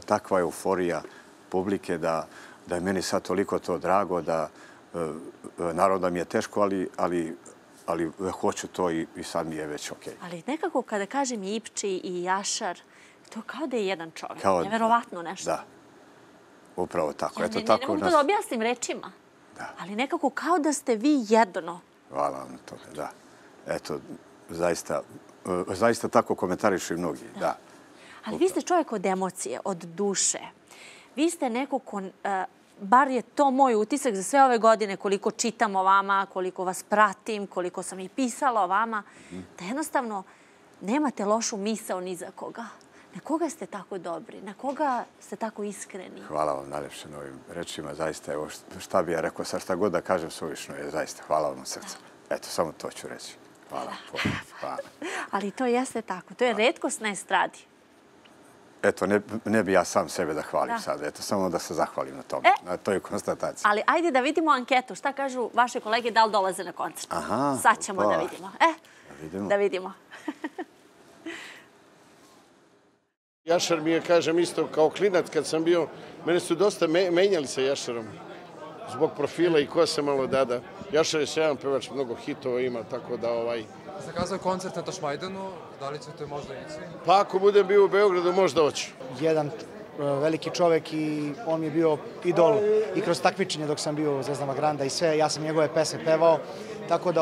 takva euforija publike da je meni sad toliko to drago da... Naravno da mi je teško, ali hoću to i sad mi je već okej. Ali nekako kada kažem Ipči i Jašar, to kao da je jedan čovjek. Neverovatno nešto. Da, upravo tako. Ja ne mogu to da objasnim rečima, ali nekako kao da ste vi jedno. Hvala vam na tome, da. Eto, zaista tako komentarišu i mnogi, da. Ali vi ste čovjek od emocije, od duše. Vi ste neko ko... Bar je to moj utisak za sve ove godine, koliko čitam o vama, koliko vas pratim, koliko sam i pisala o vama, da jednostavno nemate lošu misao ni za koga. Na koga ste tako dobri, na koga ste tako iskreni? Hvala vam najljepše na ovim rečima. Zaista, evo šta bi ja rekao, sa šta god da kažem suvišno je, zaista, hvala vam od srca. Eto, samo to ću reći. Hvala. Ali to jeste tako. To je retkost na estradi. Eto, ne bi ja sam sebe da hvalim sad. Eto, samo da se zahvalim na tome, na toj konstataciji. Ali ajde da vidimo anketu. Šta kažu vaše kolege, da li dolaze na koncert? Sad ćemo da vidimo. Da vidimo. Jašar mi je, kažem, isto kao klinac kad sam bio. Mene su dosta menjali sa Jašarom. Zbog profila i kose malo dada. Jašar je sjajan pevač, mnogo hitova ima, tako da Zakazao koncert na Tašmajdanu, da li ćete možda ići? Pa ako budem bio u Beogradu, možda hoću. Jedan veliki čovek i on mi je bio idol i kroz takmičenje dok sam bio u Zvezdama Granda i sve, ja sam njegove pesme pevao, tako da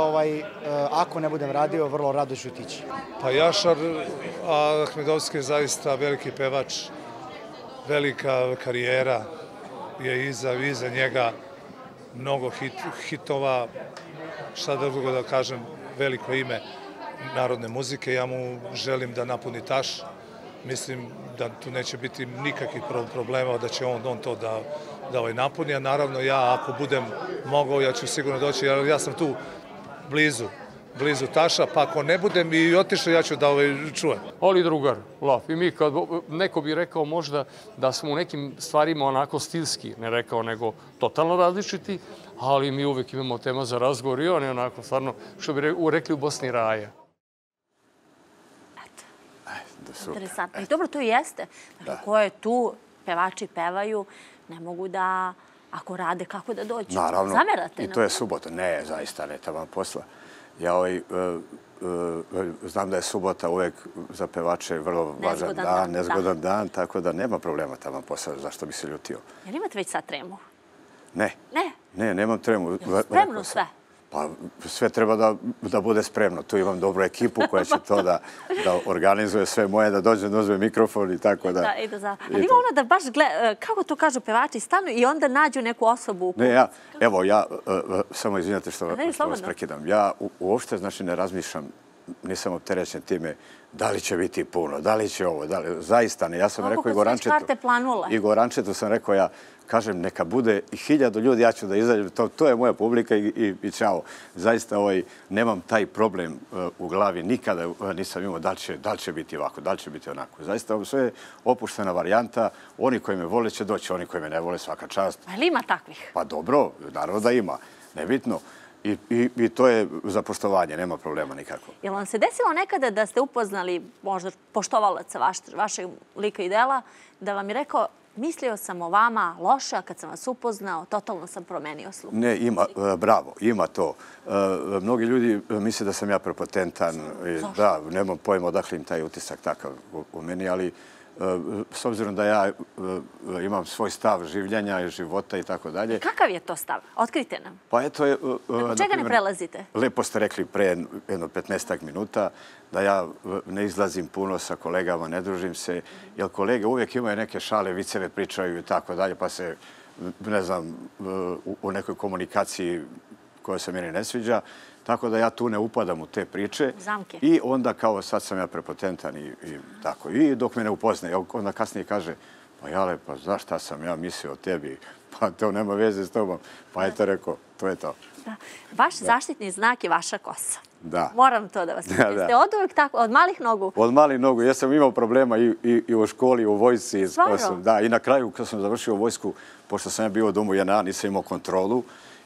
ako ne budem radio, vrlo rado ću otići. Pa Jašar Ahmedovski je zaista veliki pevač, velika karijera je iza njega, mnogo hitova, šta drugo da kažem, veliko ime narodne muzike. Ja mu želim da napuni taš. Mislim da tu neće biti nikakvih problema da će on to da napuni. A naravno ja ako budem mogao ja ću sigurno doći. Ja sam tu blizu taša pa ako ne budem i otišao ja ću da čujem. Ali drugar, lav. I mi kad neko bi rekao možda da smo u nekim stvarima onako stilski, ne rekao nego totalno različiti, ali mi uvijek imamo tema za razgovor i on je onako, stvarno, što bi rekli u Bosni raja. Eto, interesantno. I dobro, to i jeste. Ko je tu, pevači pevaju, ne mogu da, ako rade, kako da dođu. Naravno, i to je subota. Ne, zaista ne, tamo posla. Znam da je subota uvijek za pevače vrlo važan dan, nezgodan dan, tako da nema problema tamo posao, zašto bi se ljutio. Jel imate već sad tremu? Ne. Ne? Ne, nemam tremu. Spremno sve? Pa sve treba da bude spremno. Tu imam dobru ekipu koja će to da organizuje sve moje, da dođe, da uzme mikrofon i tako da... Ali ima ono da baš gleda, kako to kažu pevači, stanu i onda nađu neku osobu. Ne, evo, ja, samo izvinjate što vas prekidam. Ja uopšte, znači, ne razmišljam, nisam opterećen time da li će biti puno, da li će ovo, zaista ne. Ja sam rekao Igor Ančetu. Igor Ančetu sam rekao ja, kažem, neka bude i 1000 ljudi, ja ću da izađem. To je moja publika i čao. Zaista nemam taj problem u glavi. Nikada nisam imao da li će biti ovako, da li će biti onako. Zaista, sve je opuštena varijanta. Oni koji me vole će doći, oni koji me ne vole svaka čast. Ali ima takvih? Pa dobro, naravno da ima. Nebitno. I to je za poštovanje, nema problema nikako. Je li vam se desilo nekada da ste upoznali možda poštovalaca vašeg lika i dela, da vam je rekao, mislio sam o vama loše, a kad sam vas upoznao, totalno sam promenio sluh? Ne, ima, bravo, ima to. Mnogi ljudi misle da sam ja prepotentan. Da, nemam pojma odakle im taj utisak takav u meni, ali s obzirom da ja imam svoj stav življenja i života i tako dalje. Kakav je to stav? Otkrite nam. Pa eto je... Čega ne prelazite? Lepo ste rekli pre jedno 15-ak minuta da ja ne izlazim puno sa kolegama, ne družim se, jer kolege uvijek imaju neke šale, viceve pričaju i tako dalje, pa se, ne znam, u nekoj komunikaciji koja se meni ne sviđa. Tako da ja tu ne upadam u te priče. Zamke. I onda kao sad sam ja prepotentan i tako. I dok me ne upozne, onda kasnije kaže, pa jale, pa znaš šta sam ja mislio o tebi? Pa to nema veze s tobom. Pa je to rekao, to je to. Vaš zaštitni znak je vaša kosa. Da. Moram to da vas pitam. Ste od uvijek tako, od malih nogu? Od malih nogu. Ja sam imao problema i u školi, u vojsci. Stvarno? Da, i na kraju kad sam završio vojsku, pošto sam ja bio u domu JNA, nisam imao kontrolu.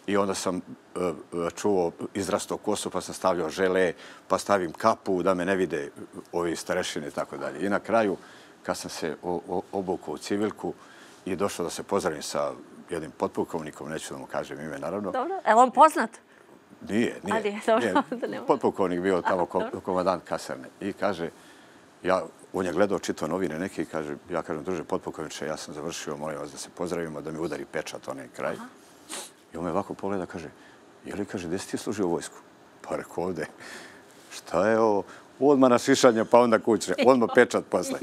I onda sam čuo izrastao kosu, pa sam stavljao žele, pa stavim kapu da me ne vide ovi starešine i tako dalje. I na kraju, kad sam se obukao u civilku i došao da se pozdravim sa jednim potpukovnikom, neću da mu kažem ime, naravno. Dobro, je li on poznat? Nije. Potpukovnik bio tamo komandant kasarne. I kaže, on je gledao čitao novine neke i kaže, ja kažem, druže potpukovniče, ja sam završio, molim vas da se pozdravimo, da mi udari pečat onaj kraj. I on me ovako pogleda, kaže, gdje si ti služio vojsku? Pa rekao, ovdje. Šta je ovo? Odmah na šišanje, pa onda kuće. Odmah pečat posle.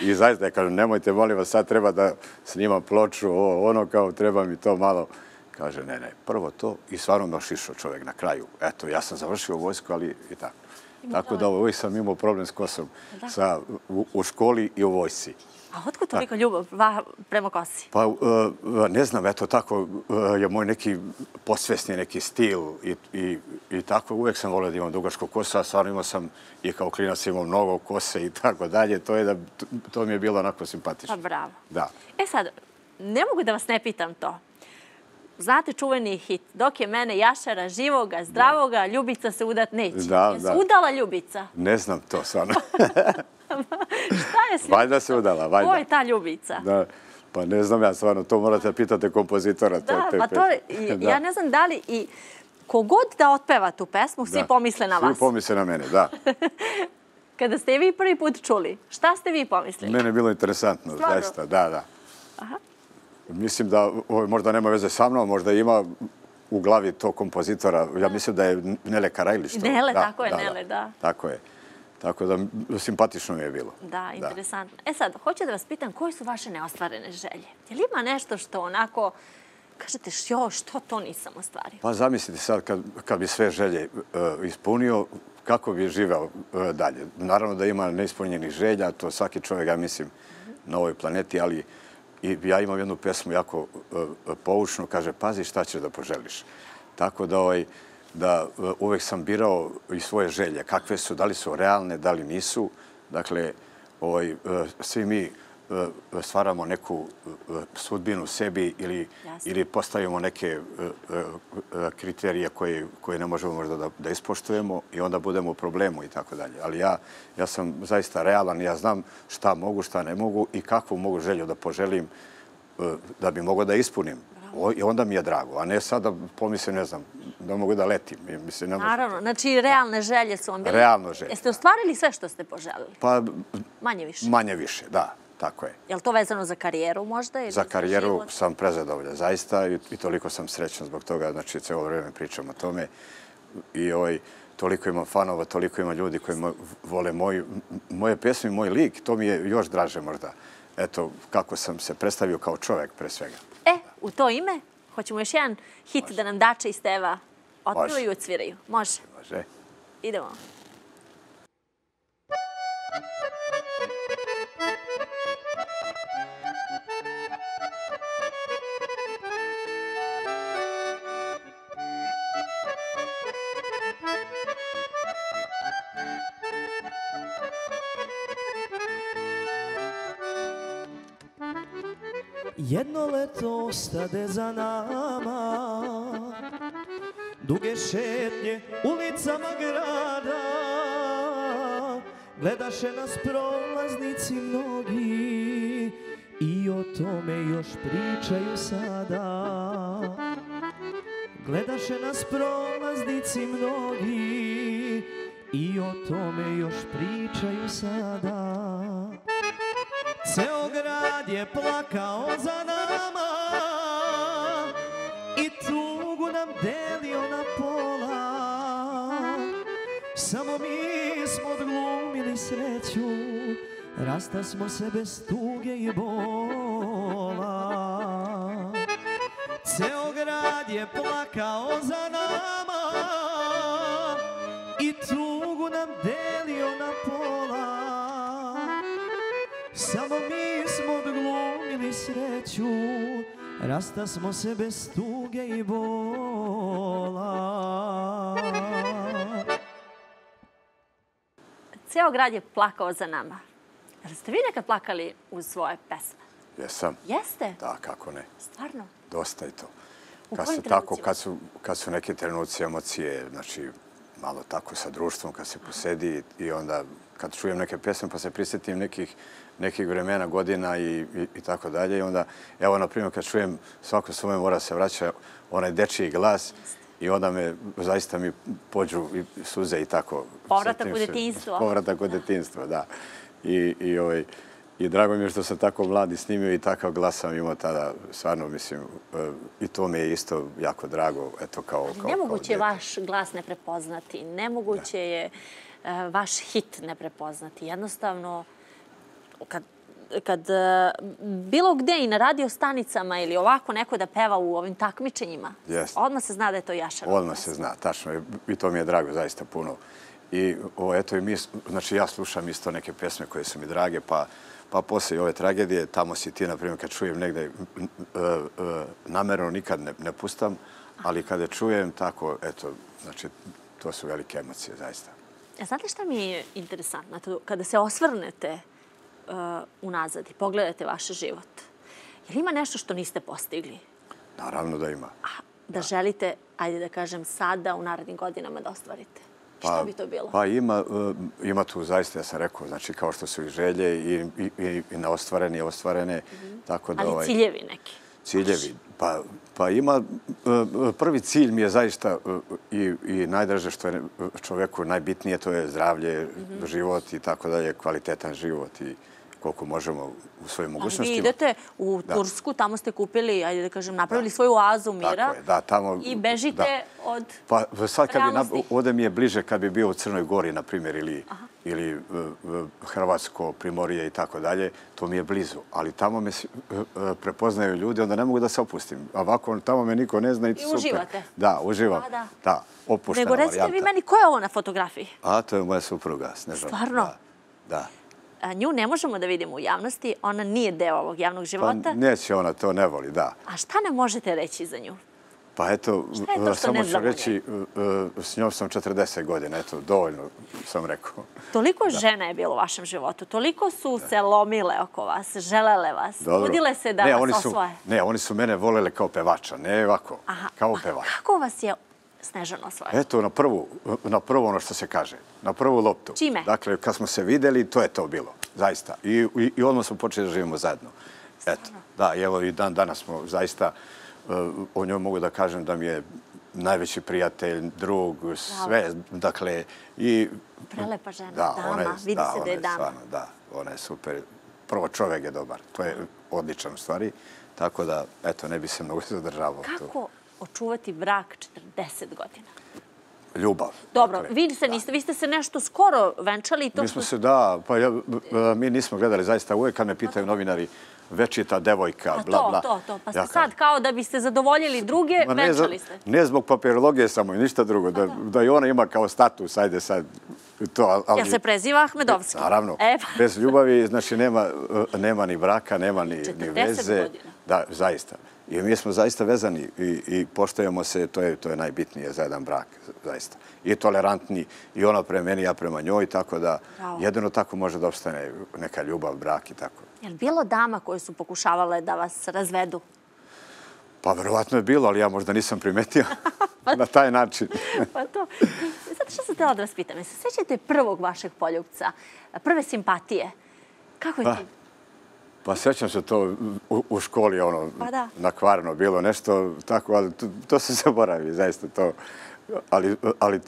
I zaista ja kažem, nemojte, molim vas, sad treba da snimam ploču, ono kao, treba mi to malo. Kaže, ne, prvo to. I stvarno me ošišao čovjek na kraju. Eto, ja sam završio vojsku, ali i tako. Tako da uvijek sam imao problem s kosom. U školi i u vojsci. A otkud toliko ljubav prema kosi? Pa ne znam, eto tako je moj neki posvesni neki stil i tako. Uvijek sam volio da imam dugačku kosu, a stvarno imao sam i kao klinac imao mnogo kose i tako dalje. To mi je bilo onako simpatično. Pa bravo. Da. E sad, ne mogu da vas ne pitam to. Znate čuveni hit, dok je mene Jašara živoga, zdravoga, Ljubica se udat neće. Da. Udala Ljubica? Ne znam to stvarno. Šta je Ljubica? Valjda se udala, valjda. Ko je ta Ljubica? Da, pa ne znam ja stvarno, to morate da pitate kompozitora. Da, pa to ja ne znam da li i kogod da otpeva tu pesmu, svi pomisle na vas. Svi pomisle na mene, da. Kada ste vi prvi put čuli, šta ste vi pomislili? Mene je bilo interesantno, zaista, da. Aha. Mislim da možda nema veze sa mnom, možda ima u glavi to kompozitora. Ja mislim da je Nele Karajlišta. Nele, tako je, Nele, da. Tako je. Tako da simpatično mi je bilo. Da, interesantno. E sad, hoću da vas pitam koji su vaše neostvarene želje? Je li ima nešto što onako, kažete što to nisam ostvario? Pa zamislite sad kad bi sve želje ispunio, kako bi živao dalje. Naravno da ima neispunjenih želja, to svaki čovjek, ja mislim, na ovoj planeti, ali... I ja imam jednu pesmu jako poučnu, kaže, pazi šta ćeš da poželiš. Tako da uvek sam birao i svoje želje. Kakve su, da li su realne, da li nisu. Dakle, svi mi stvaramo neku sudbinu sebi ili postavimo neke kriterije koje ne možemo možda da ispoštujemo i onda budemo u problemu i tako dalje. Ali ja sam zaista realan, ja znam šta mogu, šta ne mogu i kakvu mogu želju da poželim da bi mogao da ispunim. I onda mi je drago, a ne sad da pomislim, ne znam, da mogu da letim. Naravno, znači realne želje su vam bili. Realno želje. Jeste ostvarili sve što ste poželili? Pa... Manje više? Manje više, da, tako je. Je li to vezano za karijeru možda? Za karijeru sam prezadovoljan, zaista, i toliko sam srećan zbog toga, znači celo vrijeme pričam o tome. I toliko imam fanova, toliko imam ljudi koji vole moje pjesme i moj lik, to mi je još draže možda. Eto, kako sam se predstavio kao čovek pre svega. E, u to ime, hoćemo još jedan hit da nam Dače i Steva otpivaju i odsviraju. Može? Može. Idemo. Jedno leto ostade za nama, duge šetnje ulicama grada, gledaše nas prolaznici mnogi i o tome još pričaju sada. Gledaše nas prolaznici mnogi i o tome još pričaju sada. Ceo grad je plakao za nama i tugu nam delio na pola. Samo mi smo odglumili sreću, rasta smo se bez tuge i bola. Ceo grad je plakao za nama i tugu nam delio na pola. Samo mi smo odglumili sreću, rasta smo se bez tuge i bola. Ceo grad je plakao za nama. Jel ste vi nekad plakali uz svoje pesme? Jesam. Jeste? Da, kako ne. Stvarno? Dosta i to. U kojim trenucima? Kad su neke trenuci emocije, znači malo tako sa društvom, kad se posedi i onda... Kad čujem neke pjesme pa se prisjetim nekih vremena, godina i tako dalje. I onda, evo, na primjer, kad čujem Svako svome mora se vraća onaj dečiji glas i onda me, zaista mi pođu suze i tako. Povratak u detinjstvo. Povratak u detinjstvo, da. I drago mi je što sam tako mlad i snimio i takav glas sam imao tada. Stvarno, mislim, i to mi je isto jako drago, eto, kao... Nemoguće je vaš glas ne prepoznati, nemoguće je... vaš hit ne prepoznati. Jednostavno, kad bilo gde i na radio stanicama ili ovako neko da peva u ovim takmičenjima, odmah se zna da je to Jašar. Odmah se zna, tačno. I to mi je drago zaista puno. I eto, znači ja slušam isto neke pjesme koje su mi drage, pa poslije ove tragedije, Tamo si ti, na primjer, kad čujem negde, namerno nikad ne pustam, ali kada čujem, tako, eto, znači, to su velike emocije, zaista. Znate šta mi je interesantno? Kada se osvrnete unazad i pogledate vaš život, je li ima nešto što niste postigli? Naravno da ima. A da želite, ajde da kažem, sada u narednim godinama da ostvarite? Što bi to bilo? Pa ima tu zaista, ja sam rekao, znači kao što su i želje i neostvarene i ostvarene. Ali ciljevi neki? Ciljevi. Pa ima, prvi cilj mi je zaista i najdraže što je čoveku najbitnije, to je zdravlje, život i tako dalje, kvalitetan život i koliko možemo u svojim mogućnostima. Vi idete u Tursku, tamo ste kupili, ajde da kažem, napravili svoju oazu mira i bežite od realnosti. Ovdje mi je bliže kad bi bio u Crnoj Gori, na primjer, ili Hrvatsko, Primorje i tako dalje, to mi je blizu. Ali tamo me prepoznaju ljudi, onda ne mogu da se opustim. A ovako, tamo me niko ne zna i super. I uživate. Da, uživam. Da, opuštena varijanta. Nego recite vi meni, ko je ovo na fotografiji? A, to je moja supruga, Snežana. Stvarno? Da. Nju ne možemo da vidimo u javnosti, ona nije deo ovog javnog života. Pa neće ona, to ne voli, da. A šta ne možete reći za nju? Pa eto, samo ću reći, s njom sam 40 godina, eto, dovoljno sam rekao. Toliko žena je bilo u vašem životu, toliko su se lomile oko vas, želele vas, budile se da vas osvoje. Ne, oni su mene volele kao pevača, ne ovako, kao pevača. Kako vas je Snežana osvojila? Eto, na prvo ono što se kaže, na prvu loptu. Čime? Dakle, kad smo se videli, to je to bilo, zaista. I odmah smo počeli da živimo zajedno. Eto, da, evo i dan danas smo zaista... o njoj mogu da kažem da mi je najveći prijatelj, drug, sve. Dakle, i... Prelepa žena, dama, vidi se da je dama. Da, ona je super. Prvo, čovek je dobar. To je odličan stvari. Tako da, eto, ne bi se mnogo zadržavao. Kako očuvati brak 40 godina? Ljubav. Dobro, vi ste se nešto skoro venčali. Mi smo se, da, pa mi nismo gledali zaista uvek, kad me pitaju novinari, večita devojka, bla, bla. To, pa ste sad kao da biste zadovoljili druge, venčali ste. Ne zbog papirologije samo i ništa drugo, da i ona ima kao status, ajde sad to. Jel se preziva Ahmedovski? Naravno, bez ljubavi, znači nema ni braka, nema ni veze. 40 godina. Da, zaista. I mi smo zaista vezani i poštojamo se, to je najbitnije za jedan brak, zaista. I tolerantni, i ona prema meni, ja prema njoj, tako da jedino tako može da opstane neka ljubav, brak i tako. Je li bilo dama koje su pokušavale da vas razvedu? Pa, verovatno je bilo, ali ja možda nisam primetio na taj način. Pa to. Zato što sam htjela da vas pitam, jel se sjećate prvog vašeg poljubca, prve simpatije? Kako je to? Pa sjećam se to u školi, ono, nakvarno bilo nešto tako, ali to se zaboravi, zaista to. Ali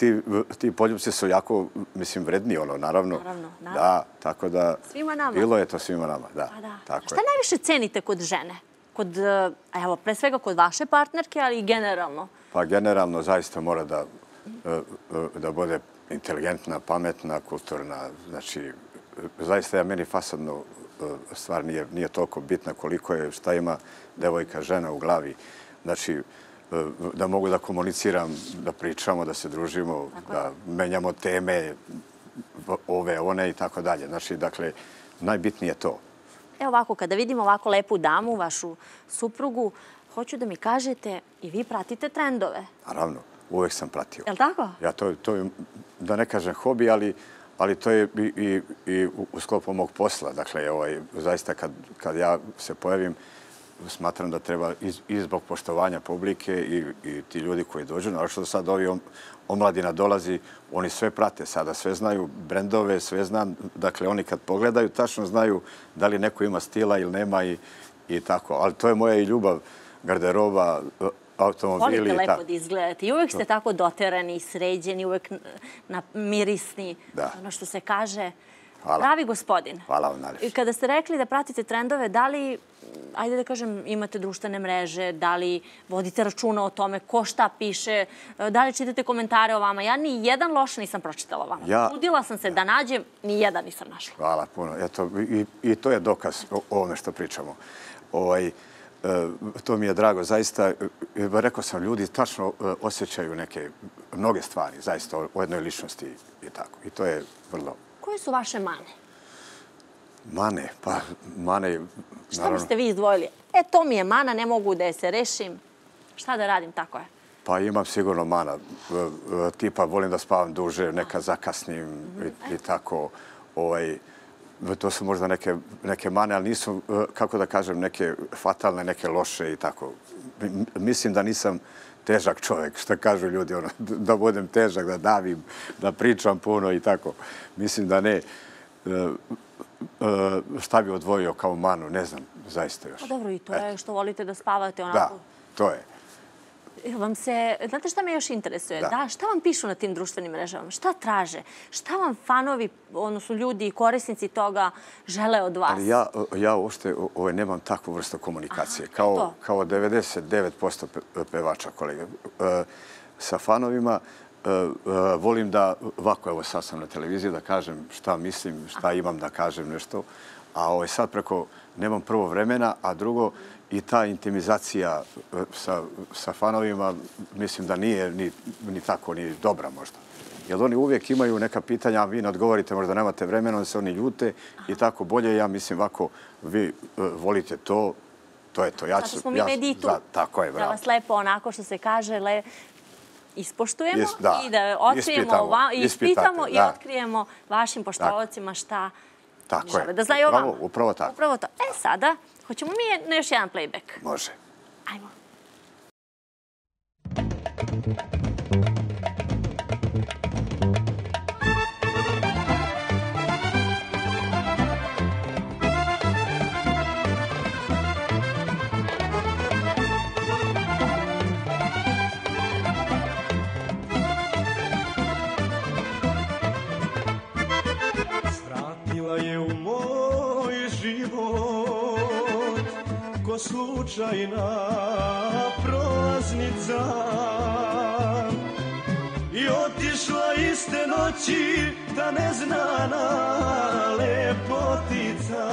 ti poljubci su jako, mislim, vredni, ono, naravno. Da, tako da... Svima nama. Bilo je to svima nama, da. Šta najviše cenite kod žene? Kod, evo, pre svega kod vaše partnerke, ali i generalno? Pa generalno zaista mora da bude inteligentna, pametna, kulturna. Znači, zaista je meni fasadno... Stvar nije toliko bitna koliko je šta ima devojka, žena u glavi. Znači, da mogu da komuniciram, da pričamo, da se družimo, da menjamo teme, ove, one i tako dalje. Znači, dakle, najbitnije je to. Evo ovako, kada vidim ovako lepu damu, vašu suprugu, hoću da mi kažete i vi pratite trendove. Naravno, uvek sam pratio. Je li tako? Ja to je, da ne kažem, hobi, ali... Ali to je i u sklopu mog posla. Dakle, zaista kad ja se pojavim, smatram da treba i zbog poštovanja publike i ti ljudi koji dođu, ali što sad ovi omladina dolazi, oni sve prate sada, sve znaju brendove, sve znam. Dakle, oni kad pogledaju, tačno znaju da li neko ima stila ili nema i tako. Ali to je moja i ljubav, garderoba, automobili. Volite lepo da izgledate i uvijek ste tako doterani, sređeni, uvijek mirisni. Ono što se kaže, pravi gospodin. Hvala vam najviše. I kada ste rekli da pratite trendove, da li, ajde da kažem, imate društvene mreže, da li vodite računa o tome ko šta piše, da li čitate komentare o vama. Ja ni jedan loš nisam pročitala o vama. Trudila sam se da nađem, ni jedan nisam našla. Hvala puno. I to je dokaz o ovome što pričamo. To mi je drago, zaista, rekao sam, ljudi tačno osjećaju neke, mnoge stvari, zaista, o jednoj ličnosti i tako. I to je vrlo... Koje su vaše mane? Mane? Pa, mane... Šta biste vi izdvojili? E, to mi je mana, ne mogu da je se rešim. Šta da radim, tako je? Pa imam sigurno mana. Tipa, volim da spavam duže, neka zakasnim i tako. To su možda neke mane, ali nisu, kako da kažem, neke fatalne, neke loše i tako. Mislim da nisam težak čovjek, što kažu ljudi, da budem težak, da davim, da pričam puno i tako. Mislim da ne. Šta bi odvojio kao manu, ne znam, zaista još. Dobro, i to je što volite da spavate onako. Da, to je. Znate šta me još interesuje? Šta vam pišu na tim društvenim mrežama? Šta traže? Šta vam fanovi, odnosno ljudi i korisnici toga žele od vas? Ja uopšte nemam takvu vrstu komunikacije. Kao 99% pevača kolega. Sa fanovima volim da, ovako, evo sad sam na televiziji, da kažem šta mislim, šta imam da kažem nešto. A sad preko nemam prvo vremena, a drugo i ta intimizacija sa fanovima mislim da nije ni tako, ni dobra možda. Jer oni uvijek imaju neka pitanja, a vi ne odgovorite, možda nemate vremena, onda se oni ljute i tako bolje. Ja mislim, ovako, vi volite to, to je to. Zato smo mi meditu. Tako je, bravo. Da vas lepo, onako što se kaže, ispoštujemo i da ispitamo i otkrijemo vašim poštovaocima šta žele. Da znaju o vama. Upravo tako. E, sada... Hoćemo mi na još jedan playback? Može. Ajmo. slučajna prolaznica i otišla iste noći ta neznana lepotica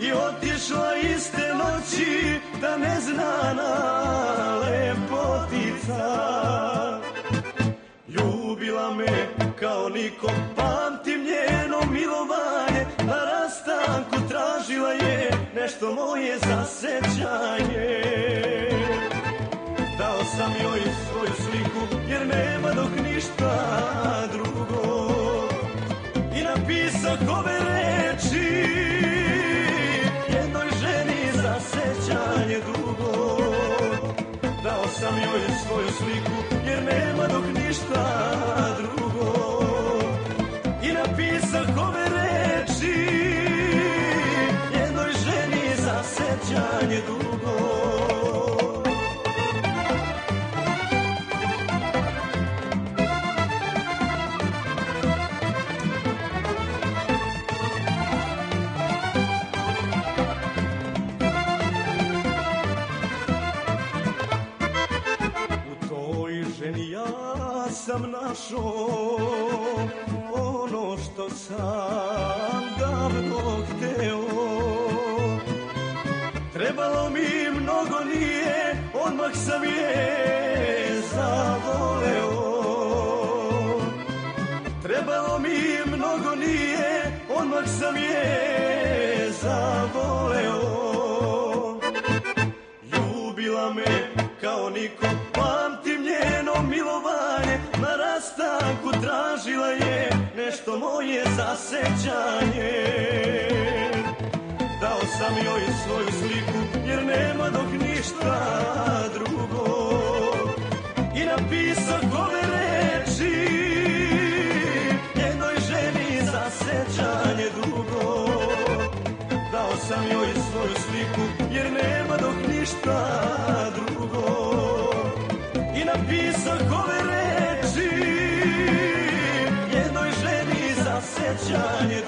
i otišla iste noći ta neznana lepotica ljubila me kao niko pamtim njeno milovanje na rastanku tražila je nešto moje za sećanje dao sam joj svoju sliku jer nema dok ništa drugo i napisao ove reči jednoj ženi za sećanje drugo dao sam joj svoju sliku jer nema dok ništa drugo i napisao ove reči jednoj ženi za sećanje drugo sam našo ono što sam davno hteo trebalo mi mnogo nije odmah sam je zavoleo trebalo mi mnogo nije odmah sam je zavoleo ljubila me kao niko pamtim njeno milovanje na rastanku tražila je nešto moje za sećanje dao sam joj svoju sliku jer nema dok ništa drugo i napisao ove reči jednoj ženi za sećanje drugo dao sam joj svoju sliku jer nema dok ništa drugo i napisao ove reči jednoj ženi za sećanje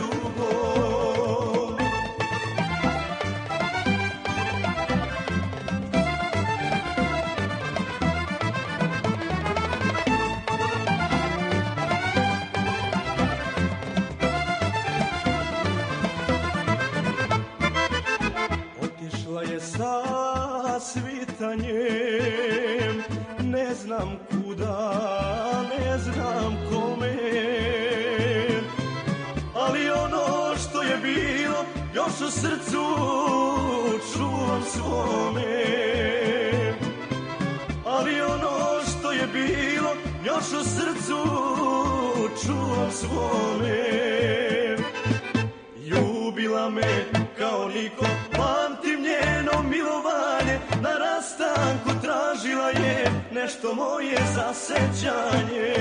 dugo otišla je sa svitanjem ne znam kuda, ne znam kome ali ono što je bilo još u srcu čuvam svome ali ono što je bilo još u srcu čuvam svome ljubila me kao niko pamtim njeno milovanje na rastanku tražila je nešto moje za sećanje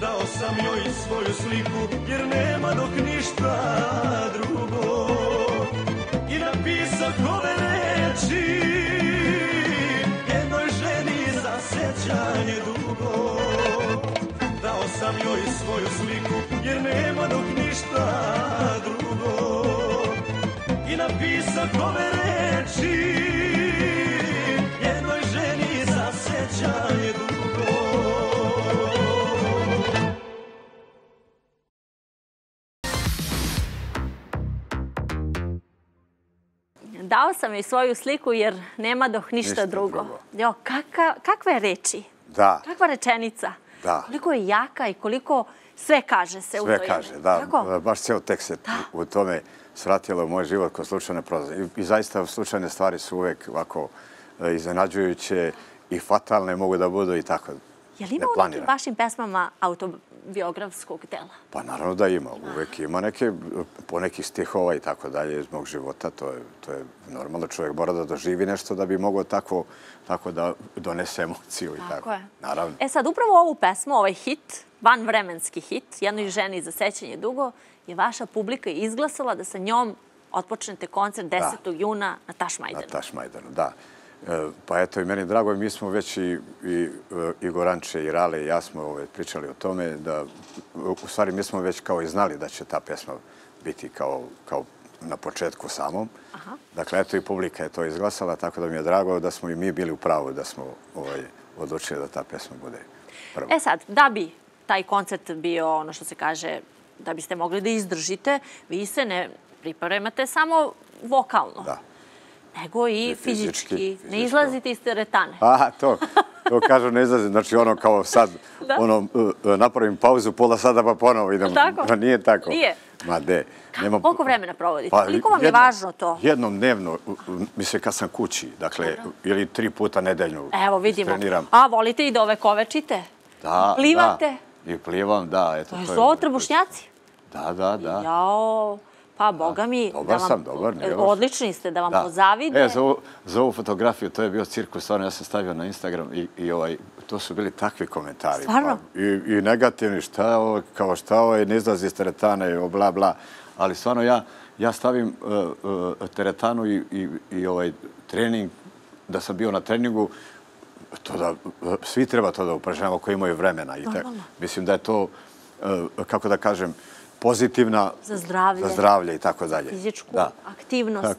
dao sam joj svoju sliku jer nema dok ništa drugo i napisao ove reči jednoj ženi za sećanje dugo dao sam joj svoju sliku jer nema dok ništa drugo i napisao ove reči jednoj ženi za sećanje dugo. Dao sam joj svoju sliku jer nema dok ništa drugo. Jo, kakve reči? Da. Kakva rečenica? Da. Koliko je jaka i koliko sve kaže se u toj. Sve kaže, da. Baš ceo tekst se u tome svratilo u moj život kao slučajne prolaze. I zaista slučajne stvari su uvek ovako iznenađujuće i fatalne mogu da budu i tako neplanirane. Je li ima u nekim vašim pesmama autobiografskog dela? Pa naravno da ima. Uvek ima neke, po nekih stihova i tako dalje iz mog života. To je normalno. Čovjek mora da doživi nešto da bi mogao tako da donese emociju i tako. Naravno. E sad, upravo ovu pesmu, ovaj hit, vanvremenski hit, jednoj ženi za sećanje dugo, je vaša publika izglasala da sa njom otpočnete koncert 10. juna na Tašmajdanu. Na Tašmajdanu, da. Pa eto i meni drago, mi smo već i Igor Ančeta i Rale i ja smo pričali o tome da, u stvari mi smo već kao i znali da će ta pjesma biti kao na početku samom. Dakle, eto i publika je to izglasala, tako da mi je drago da smo i mi bili u pravu da smo odlučili da ta pesma bude prva. E sad, da bi taj koncert bio ono što se kaže, da biste mogli da izdržite, vi se ne pripremate samo vokalno. Da. Nego i fizički. Ne izlazite iz teretane. Aha, to kažu ne izlazite. Znači ono kao sad, napravim pauzu pola sada pa ponovo idemo. Tako? Nije tako. Nije. Ma de. Koliko vremena provodite? Koliko vam je važno to? Jednom dnevno, mislim kad sam kući, dakle, ili 3 puta nedeljno treniram. Evo vidimo. A volite i da ove kovečite? Da. Plivate? I plivam, da. To su ovo trbušnjaci? Da. Jao... Pa, boga mi, odlični ste, da vam pozavide. Za ovu fotografiju, to je bio cirkus, stvarno, ja sam stavio na Instagram i to su bili takvi komentari. Stvarno? I negativni, šta ovo, kao šta ovo, ne izlazi iz teretane, bla, bla. Ali stvarno, ja stavim teretanu i trening, da sam bio na treningu, svi treba to da upražnjamo koji imaju vremena. Mislim da je to, kako da kažem, pozitivna za zdravlje i tako dalje. Fizičku aktivnost.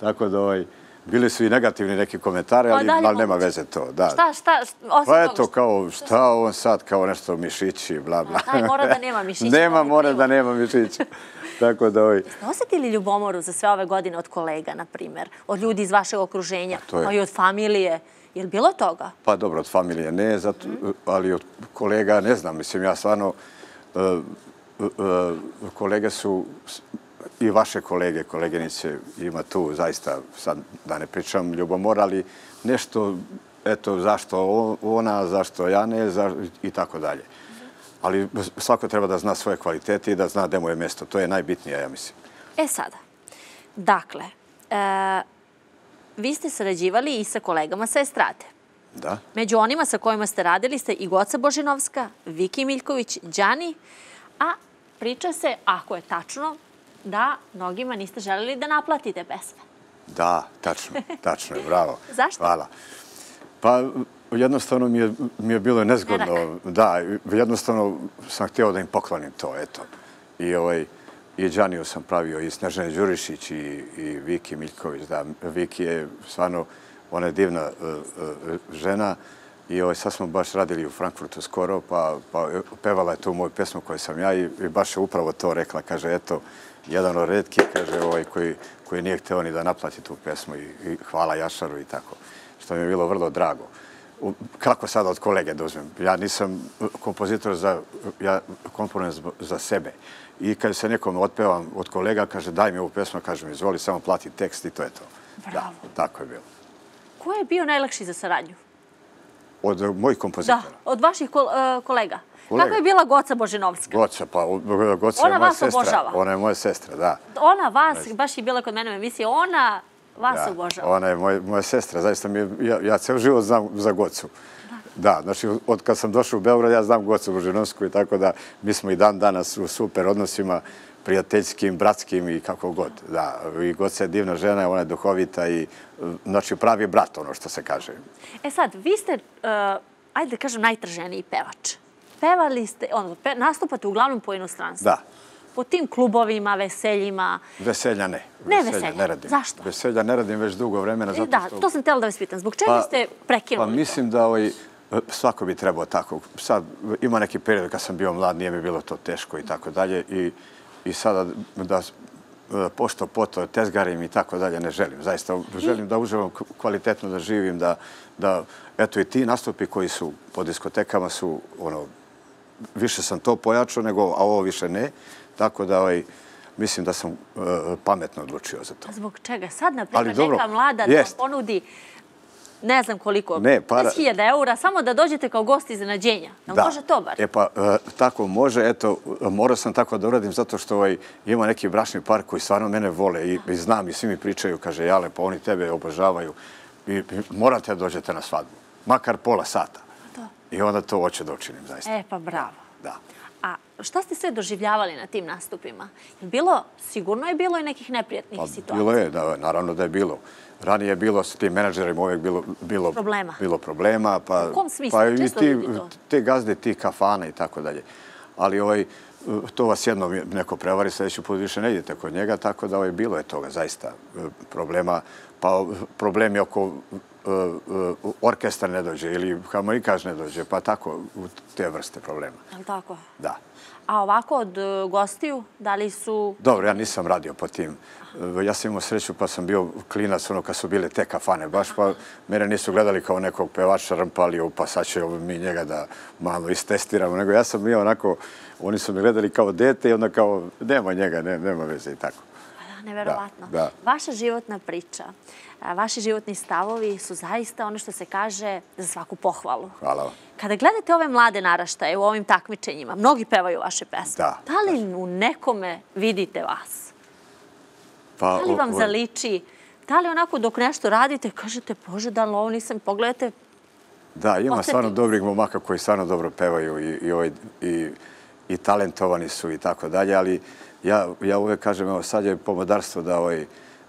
Tako da bili su i negativni neki komentari, ali nema veze to. Šta? Pa eto, kao šta on sad, kao nešto mišići, bla, bla. Taj mora da nema mišići. Mora da nema mišići. Tako da Jeste osjetili ljubomoru za sve ove godine od kolega, na primjer? Od ljudi iz vašeg okruženja, pa i od familije? Je li bilo toga? Pa dobro, od familije ne, ali od kolega ne znam. Mislim, ja stvarno... Kolege su, i vaše kolege, koleginice, ima tu zaista, sad da ne pričam, ljubomor, ali nešto, eto, zašto ona, zašto ja ne, i tako dalje. Ali svako treba da zna svoje kvalitete i da zna gde mu je mjesto. To je najbitnije, ja mislim. E sada, dakle, vi ste sarađivali i sa kolegama sa estrade. Da. Među onima sa kojima ste radili ste i Goca Božinovska, Viki Miljković, Džani, a priča se, ako je tačno, da mnogima niste želeli da naplatite pesme. Da, tačno je, bravo. Zašto? Hvala. Pa jednostavno mi je bilo nezgodno. Da, jednostavno sam htio da im poklonim to, eto. I Džaniju sam pravio, i Snežane Đurišić, i Viki Miljković. Da, Viki je stvarno, ona je divna žena. I sad smo baš radili u Frankfurtu skoro, pa pevala je tu moju pesmu koju sam ja i baš je upravo to rekla. Kaže, eto, jedan od retkih, kaže, koji nije hteo ni da naplati tu pesmu i hvala Jašaru i tako. Što mi je bilo vrlo drago. Kako sada od kolege da uzmem? Ja nisam kompozitor, ja komponujem za sebe. I kad se nekom otpevam od kolega, kaže, daj mi ovu pesmu, kaže mi, izvoli, samo plati tekst i to je to. Bravo. Tako je bilo. Ko je bio najlakši za saradnju? Od mojih kompozitora. Da, od vaših kolega. Kako je bila Goca Božinovska? Goca, pa Goca je moja sestra. Ona je moja sestra, da. Ona vas, baš je bila kod mene u emisiji, ona vas obožava. Ona je moja sestra, zaista mi je, ja ceo život znam za Gocu. Da, znači od kad sam došao u Beograd, ja znam Gocu Božinovsku i tako da mi smo i dan danas u super odnosima, prijateljskim, bratskim i kako god. Da, i Goca je divna žena, ona je duhovita i znači pravi brat, ono što se kaže. E sad, vi ste, ajde da kažem, najtraženiji pevač. Pevali ste, nastupate uglavnom po inostranstvu. Da. Po tim klubovima, veseljima. Veselja ne. Ne veselja. Zašto? Veselja ne radim već dugo vremena. Da, to sam htjela da vas pitam. Zbog čega ste prekinuli to? Pa mislim da svako bi trebao tako. Sad, ima neki period kad sam bio mlad, nije mi bilo to teško i tako dalje. I sada da pošto poto tezgarim i tako dalje ne želim. Zaista želim da uživam kvalitetno, da živim, da eto i ti nastupi koji su po diskotekama su ono, više sam to pojačao nego, a ovo više ne. Tako da mislim da sam pametno odlučio za to. A zbog čega? Sad naprijed neka mlada da ponudi ne znam koliko, 10.000 eura, samo da dođete kao gost iznenađenja. Da, može to bar? E pa, tako može. Eto, morao sam tako da uradim zato što ima neki bračni par koji stvarno mene vole i znam i svi mi pričaju, kaže, Jale, pa oni tebe obožavaju i morate da dođete na svadbu. Makar pola sata. I onda to hoću da učinim, zaista. E pa, bravo. Da. A šta ste sve doživljavali na tim nastupima? Sigurno je bilo i nekih neprijatnih situacija. Bilo je, naravno da je bilo. Ranije je bilo s tim menadžerima uvijek bilo problema. U kom smislu? Često ljudi to? Te gazde, ti kafana i tako dalje. ali to vas jednom neko prevari, sljedeću put više ne idete kod njega, tako da bilo je toga zaista problema. Pa problem je oko orkestar ne dođe ili harmonikaš ne dođe, pa tako u te vrste problema. Tako? Da. A ovako od gostiju, da li su... Dobro, ja nisam radio po tim. Ja sam imao sreću pa sam bio klinac ono kad su bile te kafane baš, pa mene nisu gledali kao nekog pevača rmpaliju, pa sad će mi njega da malo istestiramo, nego ja sam bio onako, oni su me gledali kao dete i onda kao nema njega, nema veze i tako. Neverovatno. Vaša životna priča, vaši životni stavovi su zaista ono što se kaže za svaku pohvalu. Hvala vam. Kada gledate ove mlade naraštaje u ovim takmičenjima, mnogi pevaju vaše pesme. Da li u nekome vidite vas? Da li vam zaliči? Da li onako dok nešto radite kažete, Bože, da li ovo nisam, pogledajte? Da, ima stvarno dobrih momaka koji stvarno dobro pevaju i talentovani su i tako dalje, ali ja uvek kažem, sad je pomodarstvo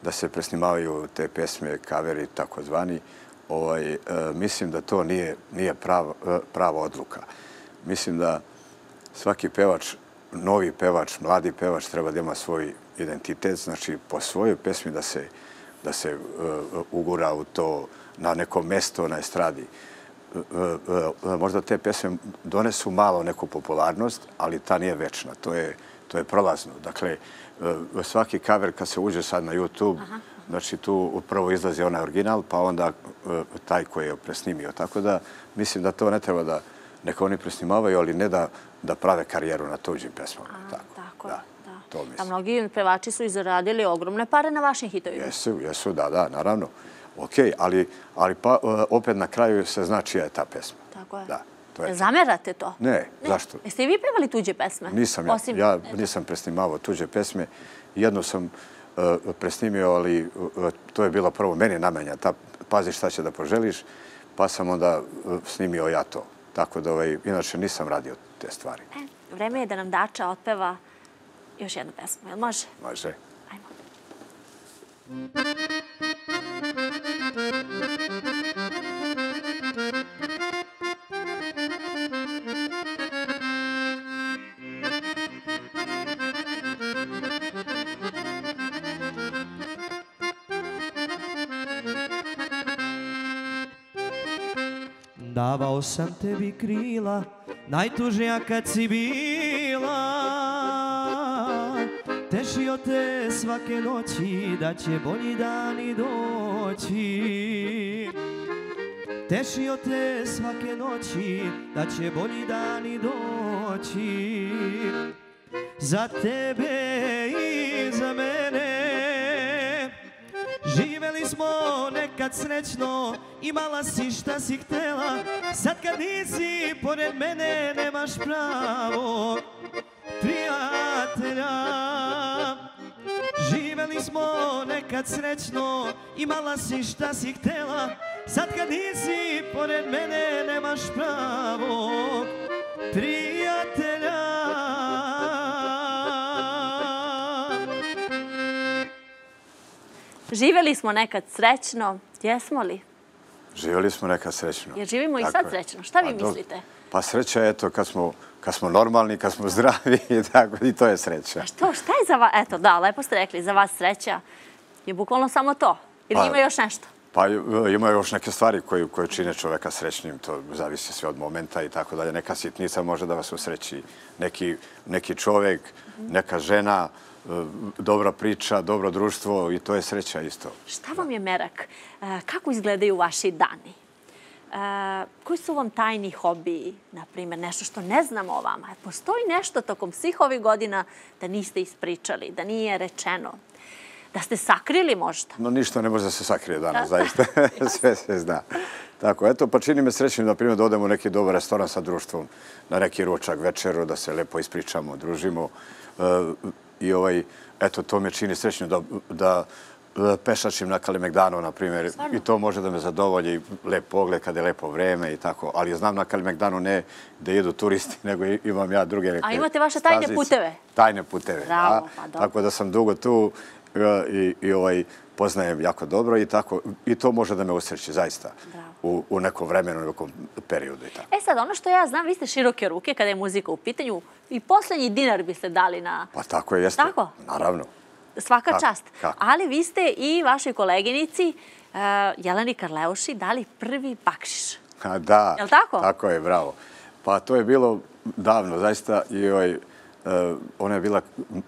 da se presnimavaju te pesme, kaveri, takozvani. Mislim da to nije prava odluka. Mislim da svaki pevač, novi pevač, mladi pevač treba da ima svoj identitet, znači po svojoj pesmi da se ugura u to na neko mesto na estradi. Možda te pesme donesu malo neku popularnost, ali ta nije večna. To je prolazno. Dakle, svaki kaver kad se uđe sad na YouTube, znači tu prvo izlazi onaj original, pa onda taj koji je presnimio. Tako da mislim da to ne treba da neka oni presnimavaju, ali ne da prave karijeru na tuđim pesmama. Tako, da. A mnogi pevači su zaradili ogromne pare na vašim hitovima. Jesu, da, naravno. Ok, ali opet na kraju se zna čija je ta pesma. Tako je. Zamerate to? Ne, zašto? Jeste i vi pevali tuđe pesme? Nisam, ja nisam presnimavao tuđe pesme. Jedno sam presnimio, ali to je bila prvo meni namenja. Pazi šta će da poželiš, pa sam onda snimio ja to. Tako da, inače, nisam radio te stvari. Vreme je da nam Dača otpeva još jednu pesmu, jel može? Može. Ajmo. Davao sam tebi krila, najtužnija kad si bila. Tešio te svake noći, da će bolji dani doći. Tešio te svake noći, da će bolji dani doći. Za tebe i za mene živeli smo nekad srećno, imala si šta si htjela. Sad kad nisi pored mene, nemaš pravo prijatelja. Živeli smo nekad srećno, imala si šta si htjela. Sad kad nisi pored mene, nemaš pravo prijatelja. Živeli smo nekad srećno, jesmo li? Živeli smo nekad srećno. Jer živimo i sad srećno. Šta vi mislite? Pa sreća je, eto, kad smo normalni, kad smo zdravi i to je sreća. Šta je za vas, eto, da, lepo ste rekli, za vas sreća je bukvalno samo to. Ili ima još nešto? Pa ima još neke stvari koje čine čoveka srećnim, to zavisi sve od momenta i tako dalje. Neka sitnica može da vas usreći, neki čovek, neka žena, dobra priča, dobro društvo i to je sreća isto. Šta vam je merak? Kako izgledaju vaši dani? Koji su vam tajni hobiji? Naprimjer, nešto što ne znamo o vama. Postoji nešto tokom svih ovih godina da niste ispričali, da nije rečeno? Da ste sakrili možda? No, ništa ne može da se sakrije danas, zaista. Sve se zna. Tako, eto, pa čini me srećnim, naprimjer, da odemo u neki dobar restoran sa društvom, na neki ručak, večeru, da se lepo ispričamo, družimo. I eto, to me čini srećno da pešačim na Kalemegdanu, na primjer. I to može da me zadovolji, lep pogled kada je lepo vreme i tako. Ali znam na Kalemegdanu ne da idu turisti, nego imam ja druge neke stazice. A imate vaše tajne puteve? Tajne puteve, da. Tako da sam dugo tu i poznajem jako dobro i to može da me usreći, zaista. Bravo. u nekom vremenu, u nekom periodu i tako. E sad, ono što ja znam, vi ste široke ruke kada je muzika u pitanju i posljednji dinar biste dali na... Pa tako je, jeste. Tako? Naravno. Svaka čast. Ali vi ste i vašoj koleginici Jeleni Karleuši dali prvi bakšiš. Da, tako je, bravo. Pa to je bilo davno, zaista, joj... Ona je bila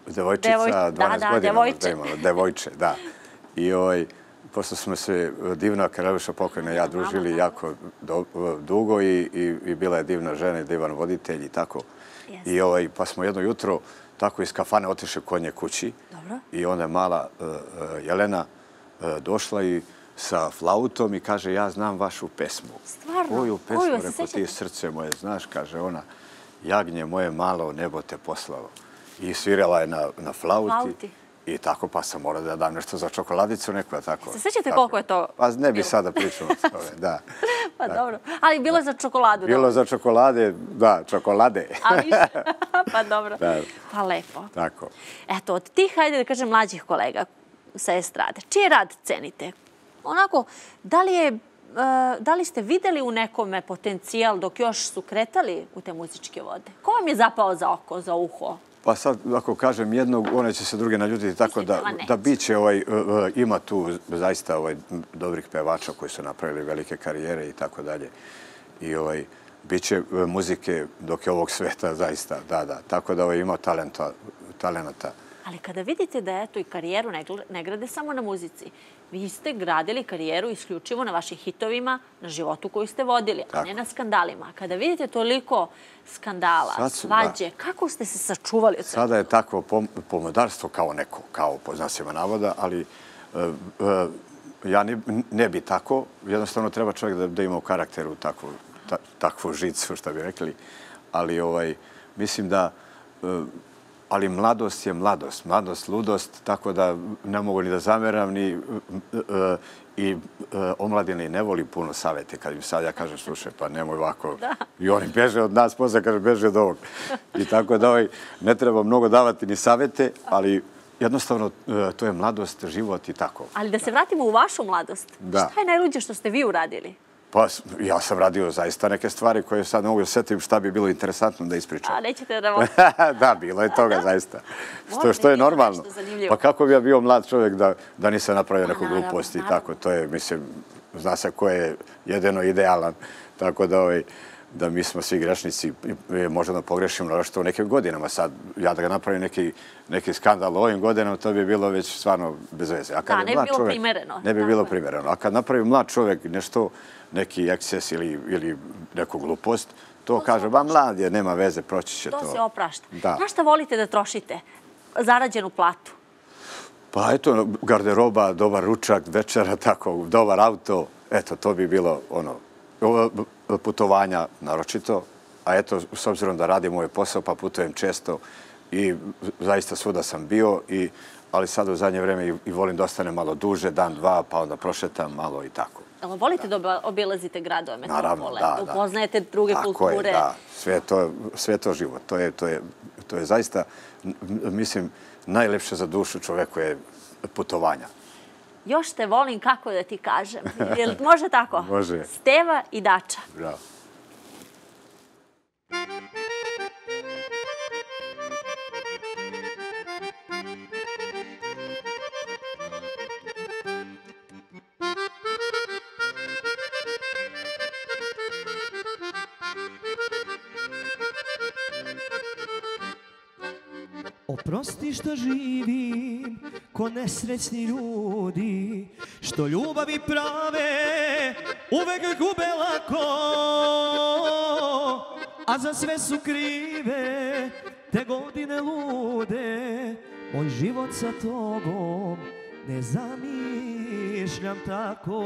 devojčica, 12 godina, devojče, da. I pošto smo se divna Karleuša pokojna i ja družili jako dugo i bila je divna žena i divan voditelj i tako. Pa smo jedno jutro tako iz kafane otišli kod nje kući i onda je mala Jelena došla i sa flautom i kaže ja znam vašu pesmu. Stvarno? Koju pesmu, rekao ti srce moje, znaš, kaže ona. Jagnje moje malo, nebo te poslalo. I svirala je na flauti. I tako, pa sam morao da dam nešto za čokoladicu, neko je tako. Se sjećate koliko je to? Pa ne bi sada pričao o tome, da. Pa dobro, ali bilo je za čokoladu. Bilo je za čokolade, da, čokolade. A više, pa dobro. Pa lepo. Tako. Eto, od tih, hajde da kažem, mlađih kolega sa estrade, čiji rad cenite? Onako, da li ste vidjeli u nekome potencijal dok još su kretali u te muzičke vode? Ko vam je zapao za oko, za uho? Pa sad, ako kažem jednog, one će se druge naljutiti, tako da biće, ima tu zaista dobrih pevača koji su napravili velike karijere i tako dalje. I biće muzike dok je ovog sveta zaista, da. Tako da ima talenata. Ali kada vidite da eto i karijeru ne grade samo na muzici, vi ste gradili karijeru isključivo na vašim hitovima, na životu koju ste vodili, a ne na skandalima. Kada vidite toliko skandala, svađe, kako ste se sačuvali od svega? Sada je takvo pomodarstvo kao neko, kao po znacima navoda, ali ja ne bi tako. Jednostavno treba čovjek da ima u karakteru takvu žicu, što bi rekli. Ali mislim da... Ali mladost je mladost, mladost, ludost, tako da ne mogu ni da zameram i omladine ne voli puno savete. Kad im sad ja kažem, slušaj, pa nemoj ovako. I oni beže od nas, posle kažem, beže od ovog. I tako da ne treba mnogo davati ni savete, ali jednostavno to je mladost, život i tako. Ali da se vratimo u vašu mladost, šta je najluđe što ste vi uradili? Pa ja sam radio zaista neke stvari koje sad ne mogu sjetiti šta bi bilo interesantno da ispričam. A nećete da mogu? Da, bilo je toga zaista. Što je normalno. Pa kako bi ja bio mlad čovjek da nisam napravio neku glupost i tako. To je, mislim, zna se ko je jedino idealan. Tako da mi smo svi grešnici, možda da pogrešimo naročito u nekim godinama. Sad ja da ga napravim neki skandal u ovim godinama, to bi bilo već stvarno bez veze. Da, ne bi bilo primereno. Ne bi bilo primereno. A kad napravi mlad čovjek nešto, neki eksces ili neku glupost, to kaže, ba mlad je, nema veze, proći će to. To se oprašta. Na šta volite da trošite zarađenu platu? Pa eto, garderoba, dobar ručak, večera, tako, dobar auto, eto, to bi bilo ono, putovanja naročito, a eto, s obzirom da radim ovaj posao, pa putujem često i zaista svuda sam bio, ali sad u zadnje vreme i volim da ostane malo duže, dan, dva, pa onda prošetam malo i tako. Volite da obilazite gradove, metropole, da upoznajete druge kulture? Tako je, da. Sve to život. To je zaista, mislim, najlepše za dušu čoveku je putovanja. Još te volim, kako da ti kažem. Jel može tako? Može. Steva i Dača. Bravo. Oprosti što živim ko nesrećni ljudi, što ljubavi prave uvek gube lako, a za sve su krive te godine lude. Moj život sa tobom ne zamišljam tako,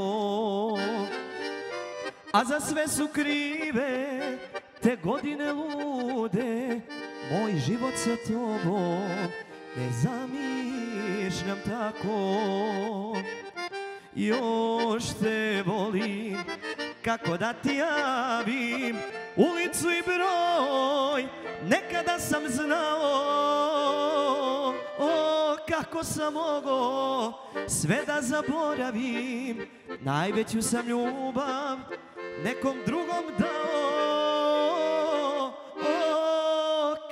a za sve su krive te godine lude. Moj život sa tobom ne zamišljam tako. Još te volim, kako da ti javim ulicu i broj. Nekada sam znao kako sam mogao sve da zaboravim, najveću sam ljubav nekom drugom dao. O,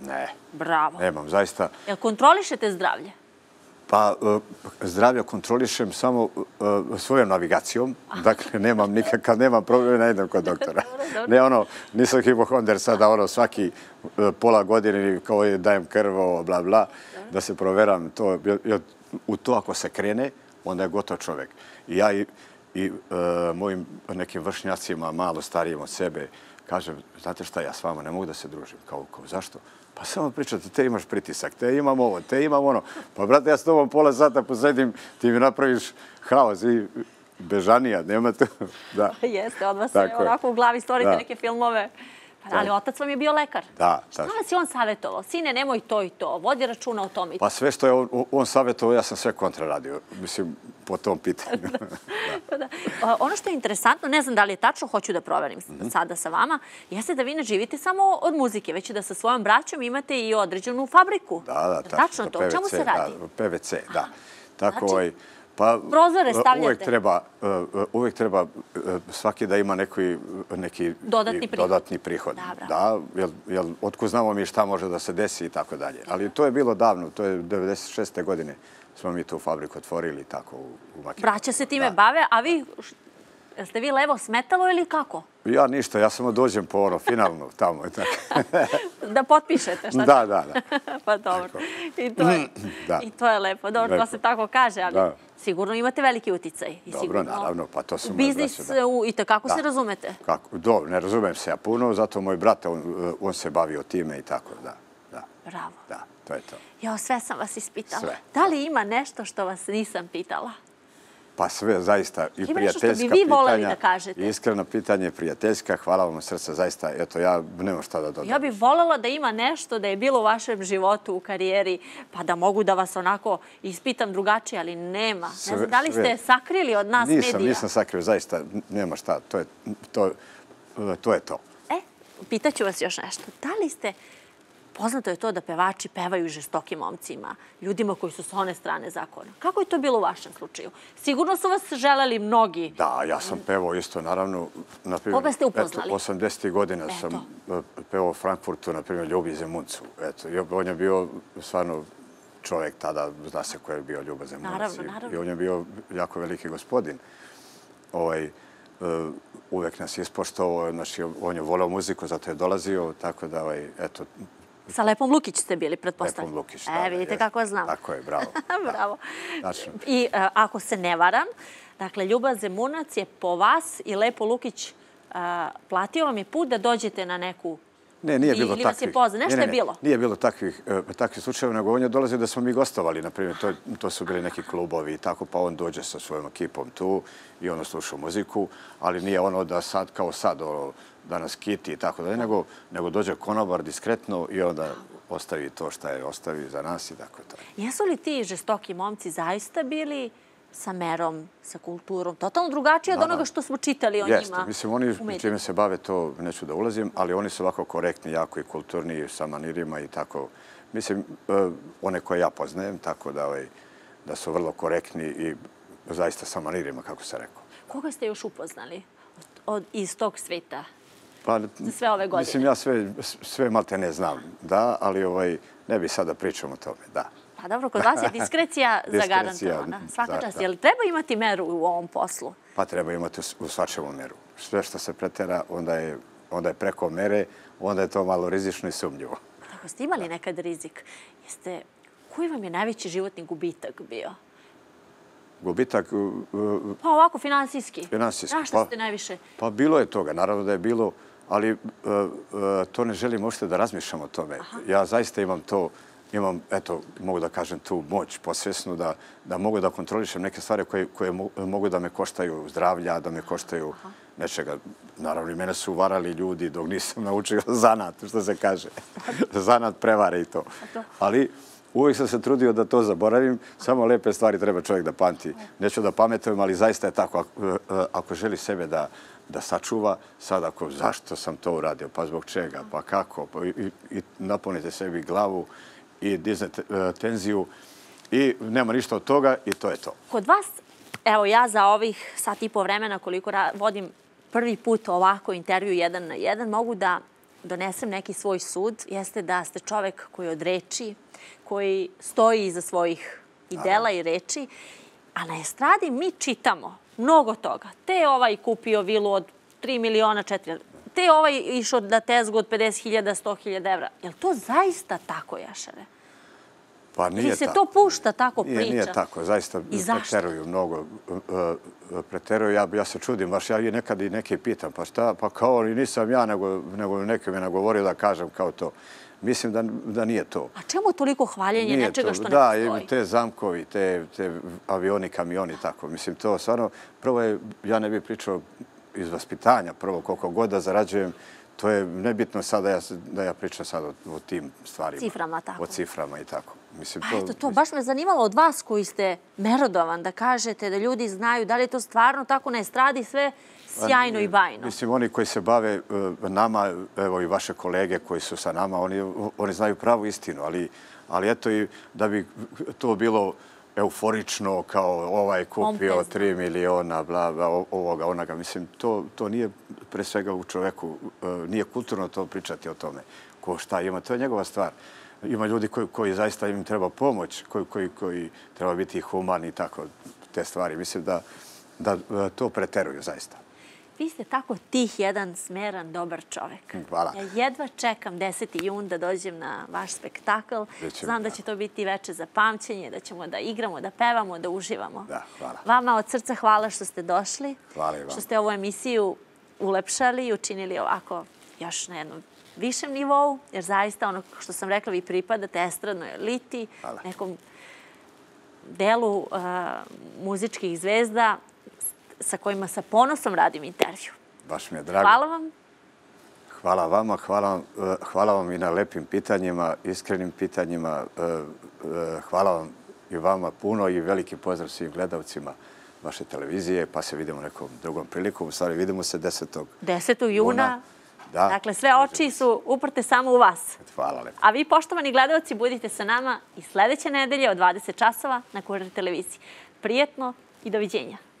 Ne. Bravo. Nemam, zaista. Jel kontrolišete zdravlje? Pa, zdravlje kontrolišem samo svojom navigacijom. Dakle, nemam nikakav, nemam problem, ne idem kod doktora. Ne, ono, nisam hipohonder sada, ono, svaki pola godine kao dajem krvo, bla, bla, da se proveram to. U to ako se krene, onda je gotov čovjek. I ja i mojim nekim vršnjacima, malo starijim od sebe, kažem, znate šta, ja s vama ne mogu da se družim. Kao, zašto? Pa samo pričate, te imaš pritisak, te imam ovo, te imam ono. Pa, brate, ja s tobom pola sata posedim, ti mi napraviš haos i bežanija, nema tu. Jeste, od vas se onako u glavi stvorite neke filmove. Ali otac vam je bio lekar. Da. Šta vas je on savjetovao? Sine, nemoj to i to, vodi računa o tom i to. Pa sve što je on savjetovao, ja sam sve kontraradio. Mislim, po tom pitanju. Ono što je interesantno, ne znam da li je tačno, hoću da proverim sada sa vama, jeste da vi ne živite samo od muzike, već da sa svojom braćom imate i određenu fabriku. Da, da, tačno to. O čemu se radi? PVC, da. Tako je. Pa uvijek treba svaki da ima neki dodatni prihod. Da, jer otko znamo mi šta može da se desi i tako dalje. Ali to je bilo davno, to je 96. godine smo mi tu fabriku otvorili tako u Makedoniji. Braća se time bave, a vi, jeste vi levo smetalo ili kako? Ja ništa, ja samo dođem po ono, finalno tamo. Da potpišete, šta? Da, da. Pa dobro, i to je lepo. Dobro, to se tako kaže, ali sigurno imate veliki uticaj. Dobro, naravno, pa to su moji braće. Biznis i kako se razumete? Dobro, ne razumem se ja puno, zato moj brat, on se bavio time i tako, da. Bravo. Da, to je to. Ja sve sam vas ispitala. Sve. Da li ima nešto što vas nisam pitala? Pa sve, zaista, i prijateljska pitanja, i iskreno pitanje prijateljska, hvala vam od srca, zaista, eto, ja nemam šta da dodam. Ja bih voljela da ima nešto da je bilo u vašem životu, u karijeri, pa da mogu da vas onako ispitam drugačije, ali nema. Ne znam, da li ste sakrili od nas medija? Nisam sakrio, zaista, nema šta, to je to. Pitaću vas još nešto. Da li ste... Poznato je to da pevači pevaju žestokim momcima, ljudima koji su sa one strane zakona. Kako je to bilo u vašem slučaju? Sigurno su vas želeli mnogi. Da, ja sam pevao isto, naravno. Koga ste upoznali? 80. godina sam pevao u Frankfurtu, na primjer, Ljubi Zemuncu. On je bio stvarno čovjek tada, zna se ko je bio Ljuba Zemunac. Naravno, naravno. I on je bio jako veliki gospodin. Uvijek nas je ispoštovao, on je volao muziku, zato je dolazio, tako da, eto... Sa Lepom Lukić ste bili, pretpostavljam. Lepom Lukić, da. Vidite kako znam. Tako je, bravo. Bravo. I ako se ne varam, dakle, Ljuba Zemunac je po vas i Lepo Lukić platio vam je put da dođete na neku... Ne, nije bilo takvih. Nešto je bilo. Nije bilo takvih slučajeva, nego on je dolazio da smo mi gostovali, na primjer, to su bili neki klubovi i tako, pa on dođe sa svojom ekipom tu i ono slušao muziku, ali nije ono da sad, kao sad, da nas kiti i tako dalje, nego dođe konobar diskretno i onda ostavi to šta je ostavi za nas i tako to. Jesu li ti žestoki momci zaista bili sa merom, sa kulturom, totalno drugačije od onoga što smo čitali o njima? Jeste, mislim, oni čime se bave to, neću da ulazim, ali oni su ovako korektni, jako i kulturni, sa manirima i tako. Mislim, one koje ja poznajem, tako da su vrlo korektni i zaista sa manirima, kako se rekao. Koga ste još upoznali iz tog sveta? Sve ove godine. Mislim, ja sve malte ne znam, da, ali ne bi sada pričao o tome, da. Pa dobro, kod vas je diskrecija zagarantovana. Svaka čast. Je li treba imati meru u ovom poslu? Pa treba imati u svačemu meru. Sve što se pretera, onda je preko mere, onda je to malo rizično i sumnjivo. Tako ste imali nekad rizik. Koji vam je najveći životni gubitak bio? Gubitak... Pa ovako, finansijski. Finansijski. Na što ste najviše? Pa bilo je toga. Naravno da je bilo, ali to ne želim uopšte da razmišljam o tome. Ja zaista imam to imam, eto, mogu da kažem tu moć posvjesnu da mogu da kontrolišem neke stvari koje mogu da me koštaju zdravlja, da me koštaju nečega. Naravno, i mene su varali ljudi dok nisam naučio zanat, što se kaže. Zanat prevare i to. Ali uvijek sam se trudio da to zaboravim. Samo lepe stvari treba čovjek da pamti. Neću da pametujem, ali zaista je tako. Ako želi sebe da sačuva, sad ako zašto sam to uradio, pa zbog čega, pa kako, i napunite sebi glavu i diznete tenziju i nema ništa od toga i to je to. Kod vas, evo ja za ovih sat i po vremena koliko vodim prvi put ovako intervju 1 na 1, mogu da donesem neki svoj sud, jeste da ste čovek koji odreči, koji stoji iza svojih i dela i reči, a na estradi mi čitamo mnogo toga. Te je ovaj kupio vilu od 3 miliona, 4. Te je ovaj išao na tezgu od 50.000, 100.000 evra. Je li to zaista tako, Jašare? Pa nije tako. Ili se to pušta tako priča? Nije tako. Zaista preteruju mnogo. Preteruju. Ja se čudim. Baš ja nekad i neke pitam. Pa šta? Pa kao i nisam ja, nego neko me nagovorio da kažem kao to. Mislim da nije to. A čemu toliko hvaljenje nečega što ne postoji? Da, te zamkovi, te avioni, kamioni, tako. Mislim, to stvarno, prvo je, ja ne bih pričao iz vaspitanja, prvo koliko god da zarađujem, to je nebitno sada da ja pričam sad o tim stvarima. Ciframa, tako. O ciframa i tako. Pa eto to, baš me zanimalo od vas koji ste merodovan da kažete, da ljudi znaju da li je to stvarno tako na estradi sve sjajno i bajno. Mislim, oni koji se bave nama, evo i vaše kolege koji su sa nama, oni znaju pravu istinu, ali eto i da bi to bilo euforično kao ovaj kupio 3 miliona, bla, bla, ovoga, onoga. Mislim, to nije pre svega u čoveku, nije kulturno to pričati o tome. Ko šta ima, to je njegova stvar. Ima ljudi koji zaista im treba pomoć, koji treba biti humani i tako, te stvari. Mislim da to preteruju zaista. Vi ste tako tih, jedan smeran, dobar čovjek. Hvala. Ja jedva čekam 10. jun da dođem na vaš spektakl. Znam da će to biti večer za pamćenje, da ćemo da igramo, da pevamo, da uživamo. Da, hvala. Vama od srca hvala što ste došli. Hvala i vam. Što ste ovu emisiju ulepšali i učinili ovako još na jednom višem nivou, jer zaista ono što sam rekla, vi pripadate estradnoj eliti, nekom delu muzičkih zvezda sa kojima sa ponosom radim intervju. Baš mi je drago. Hvala vam. Hvala vama, hvala vam i na lepim pitanjima, iskrenim pitanjima. Hvala vam i vama puno i veliki pozdrav svim gledalcima vaše televizije, pa se vidimo nekom drugom prilikom. U stvari, vidimo se 10. juna. Dakle, sve oči su uprte samo u vas. Hvala lepo. A vi, poštovani gledalci, budite sa nama i sljedeće nedelje od 20 časova na Kurir televiziji. Prijetno i doviđenja.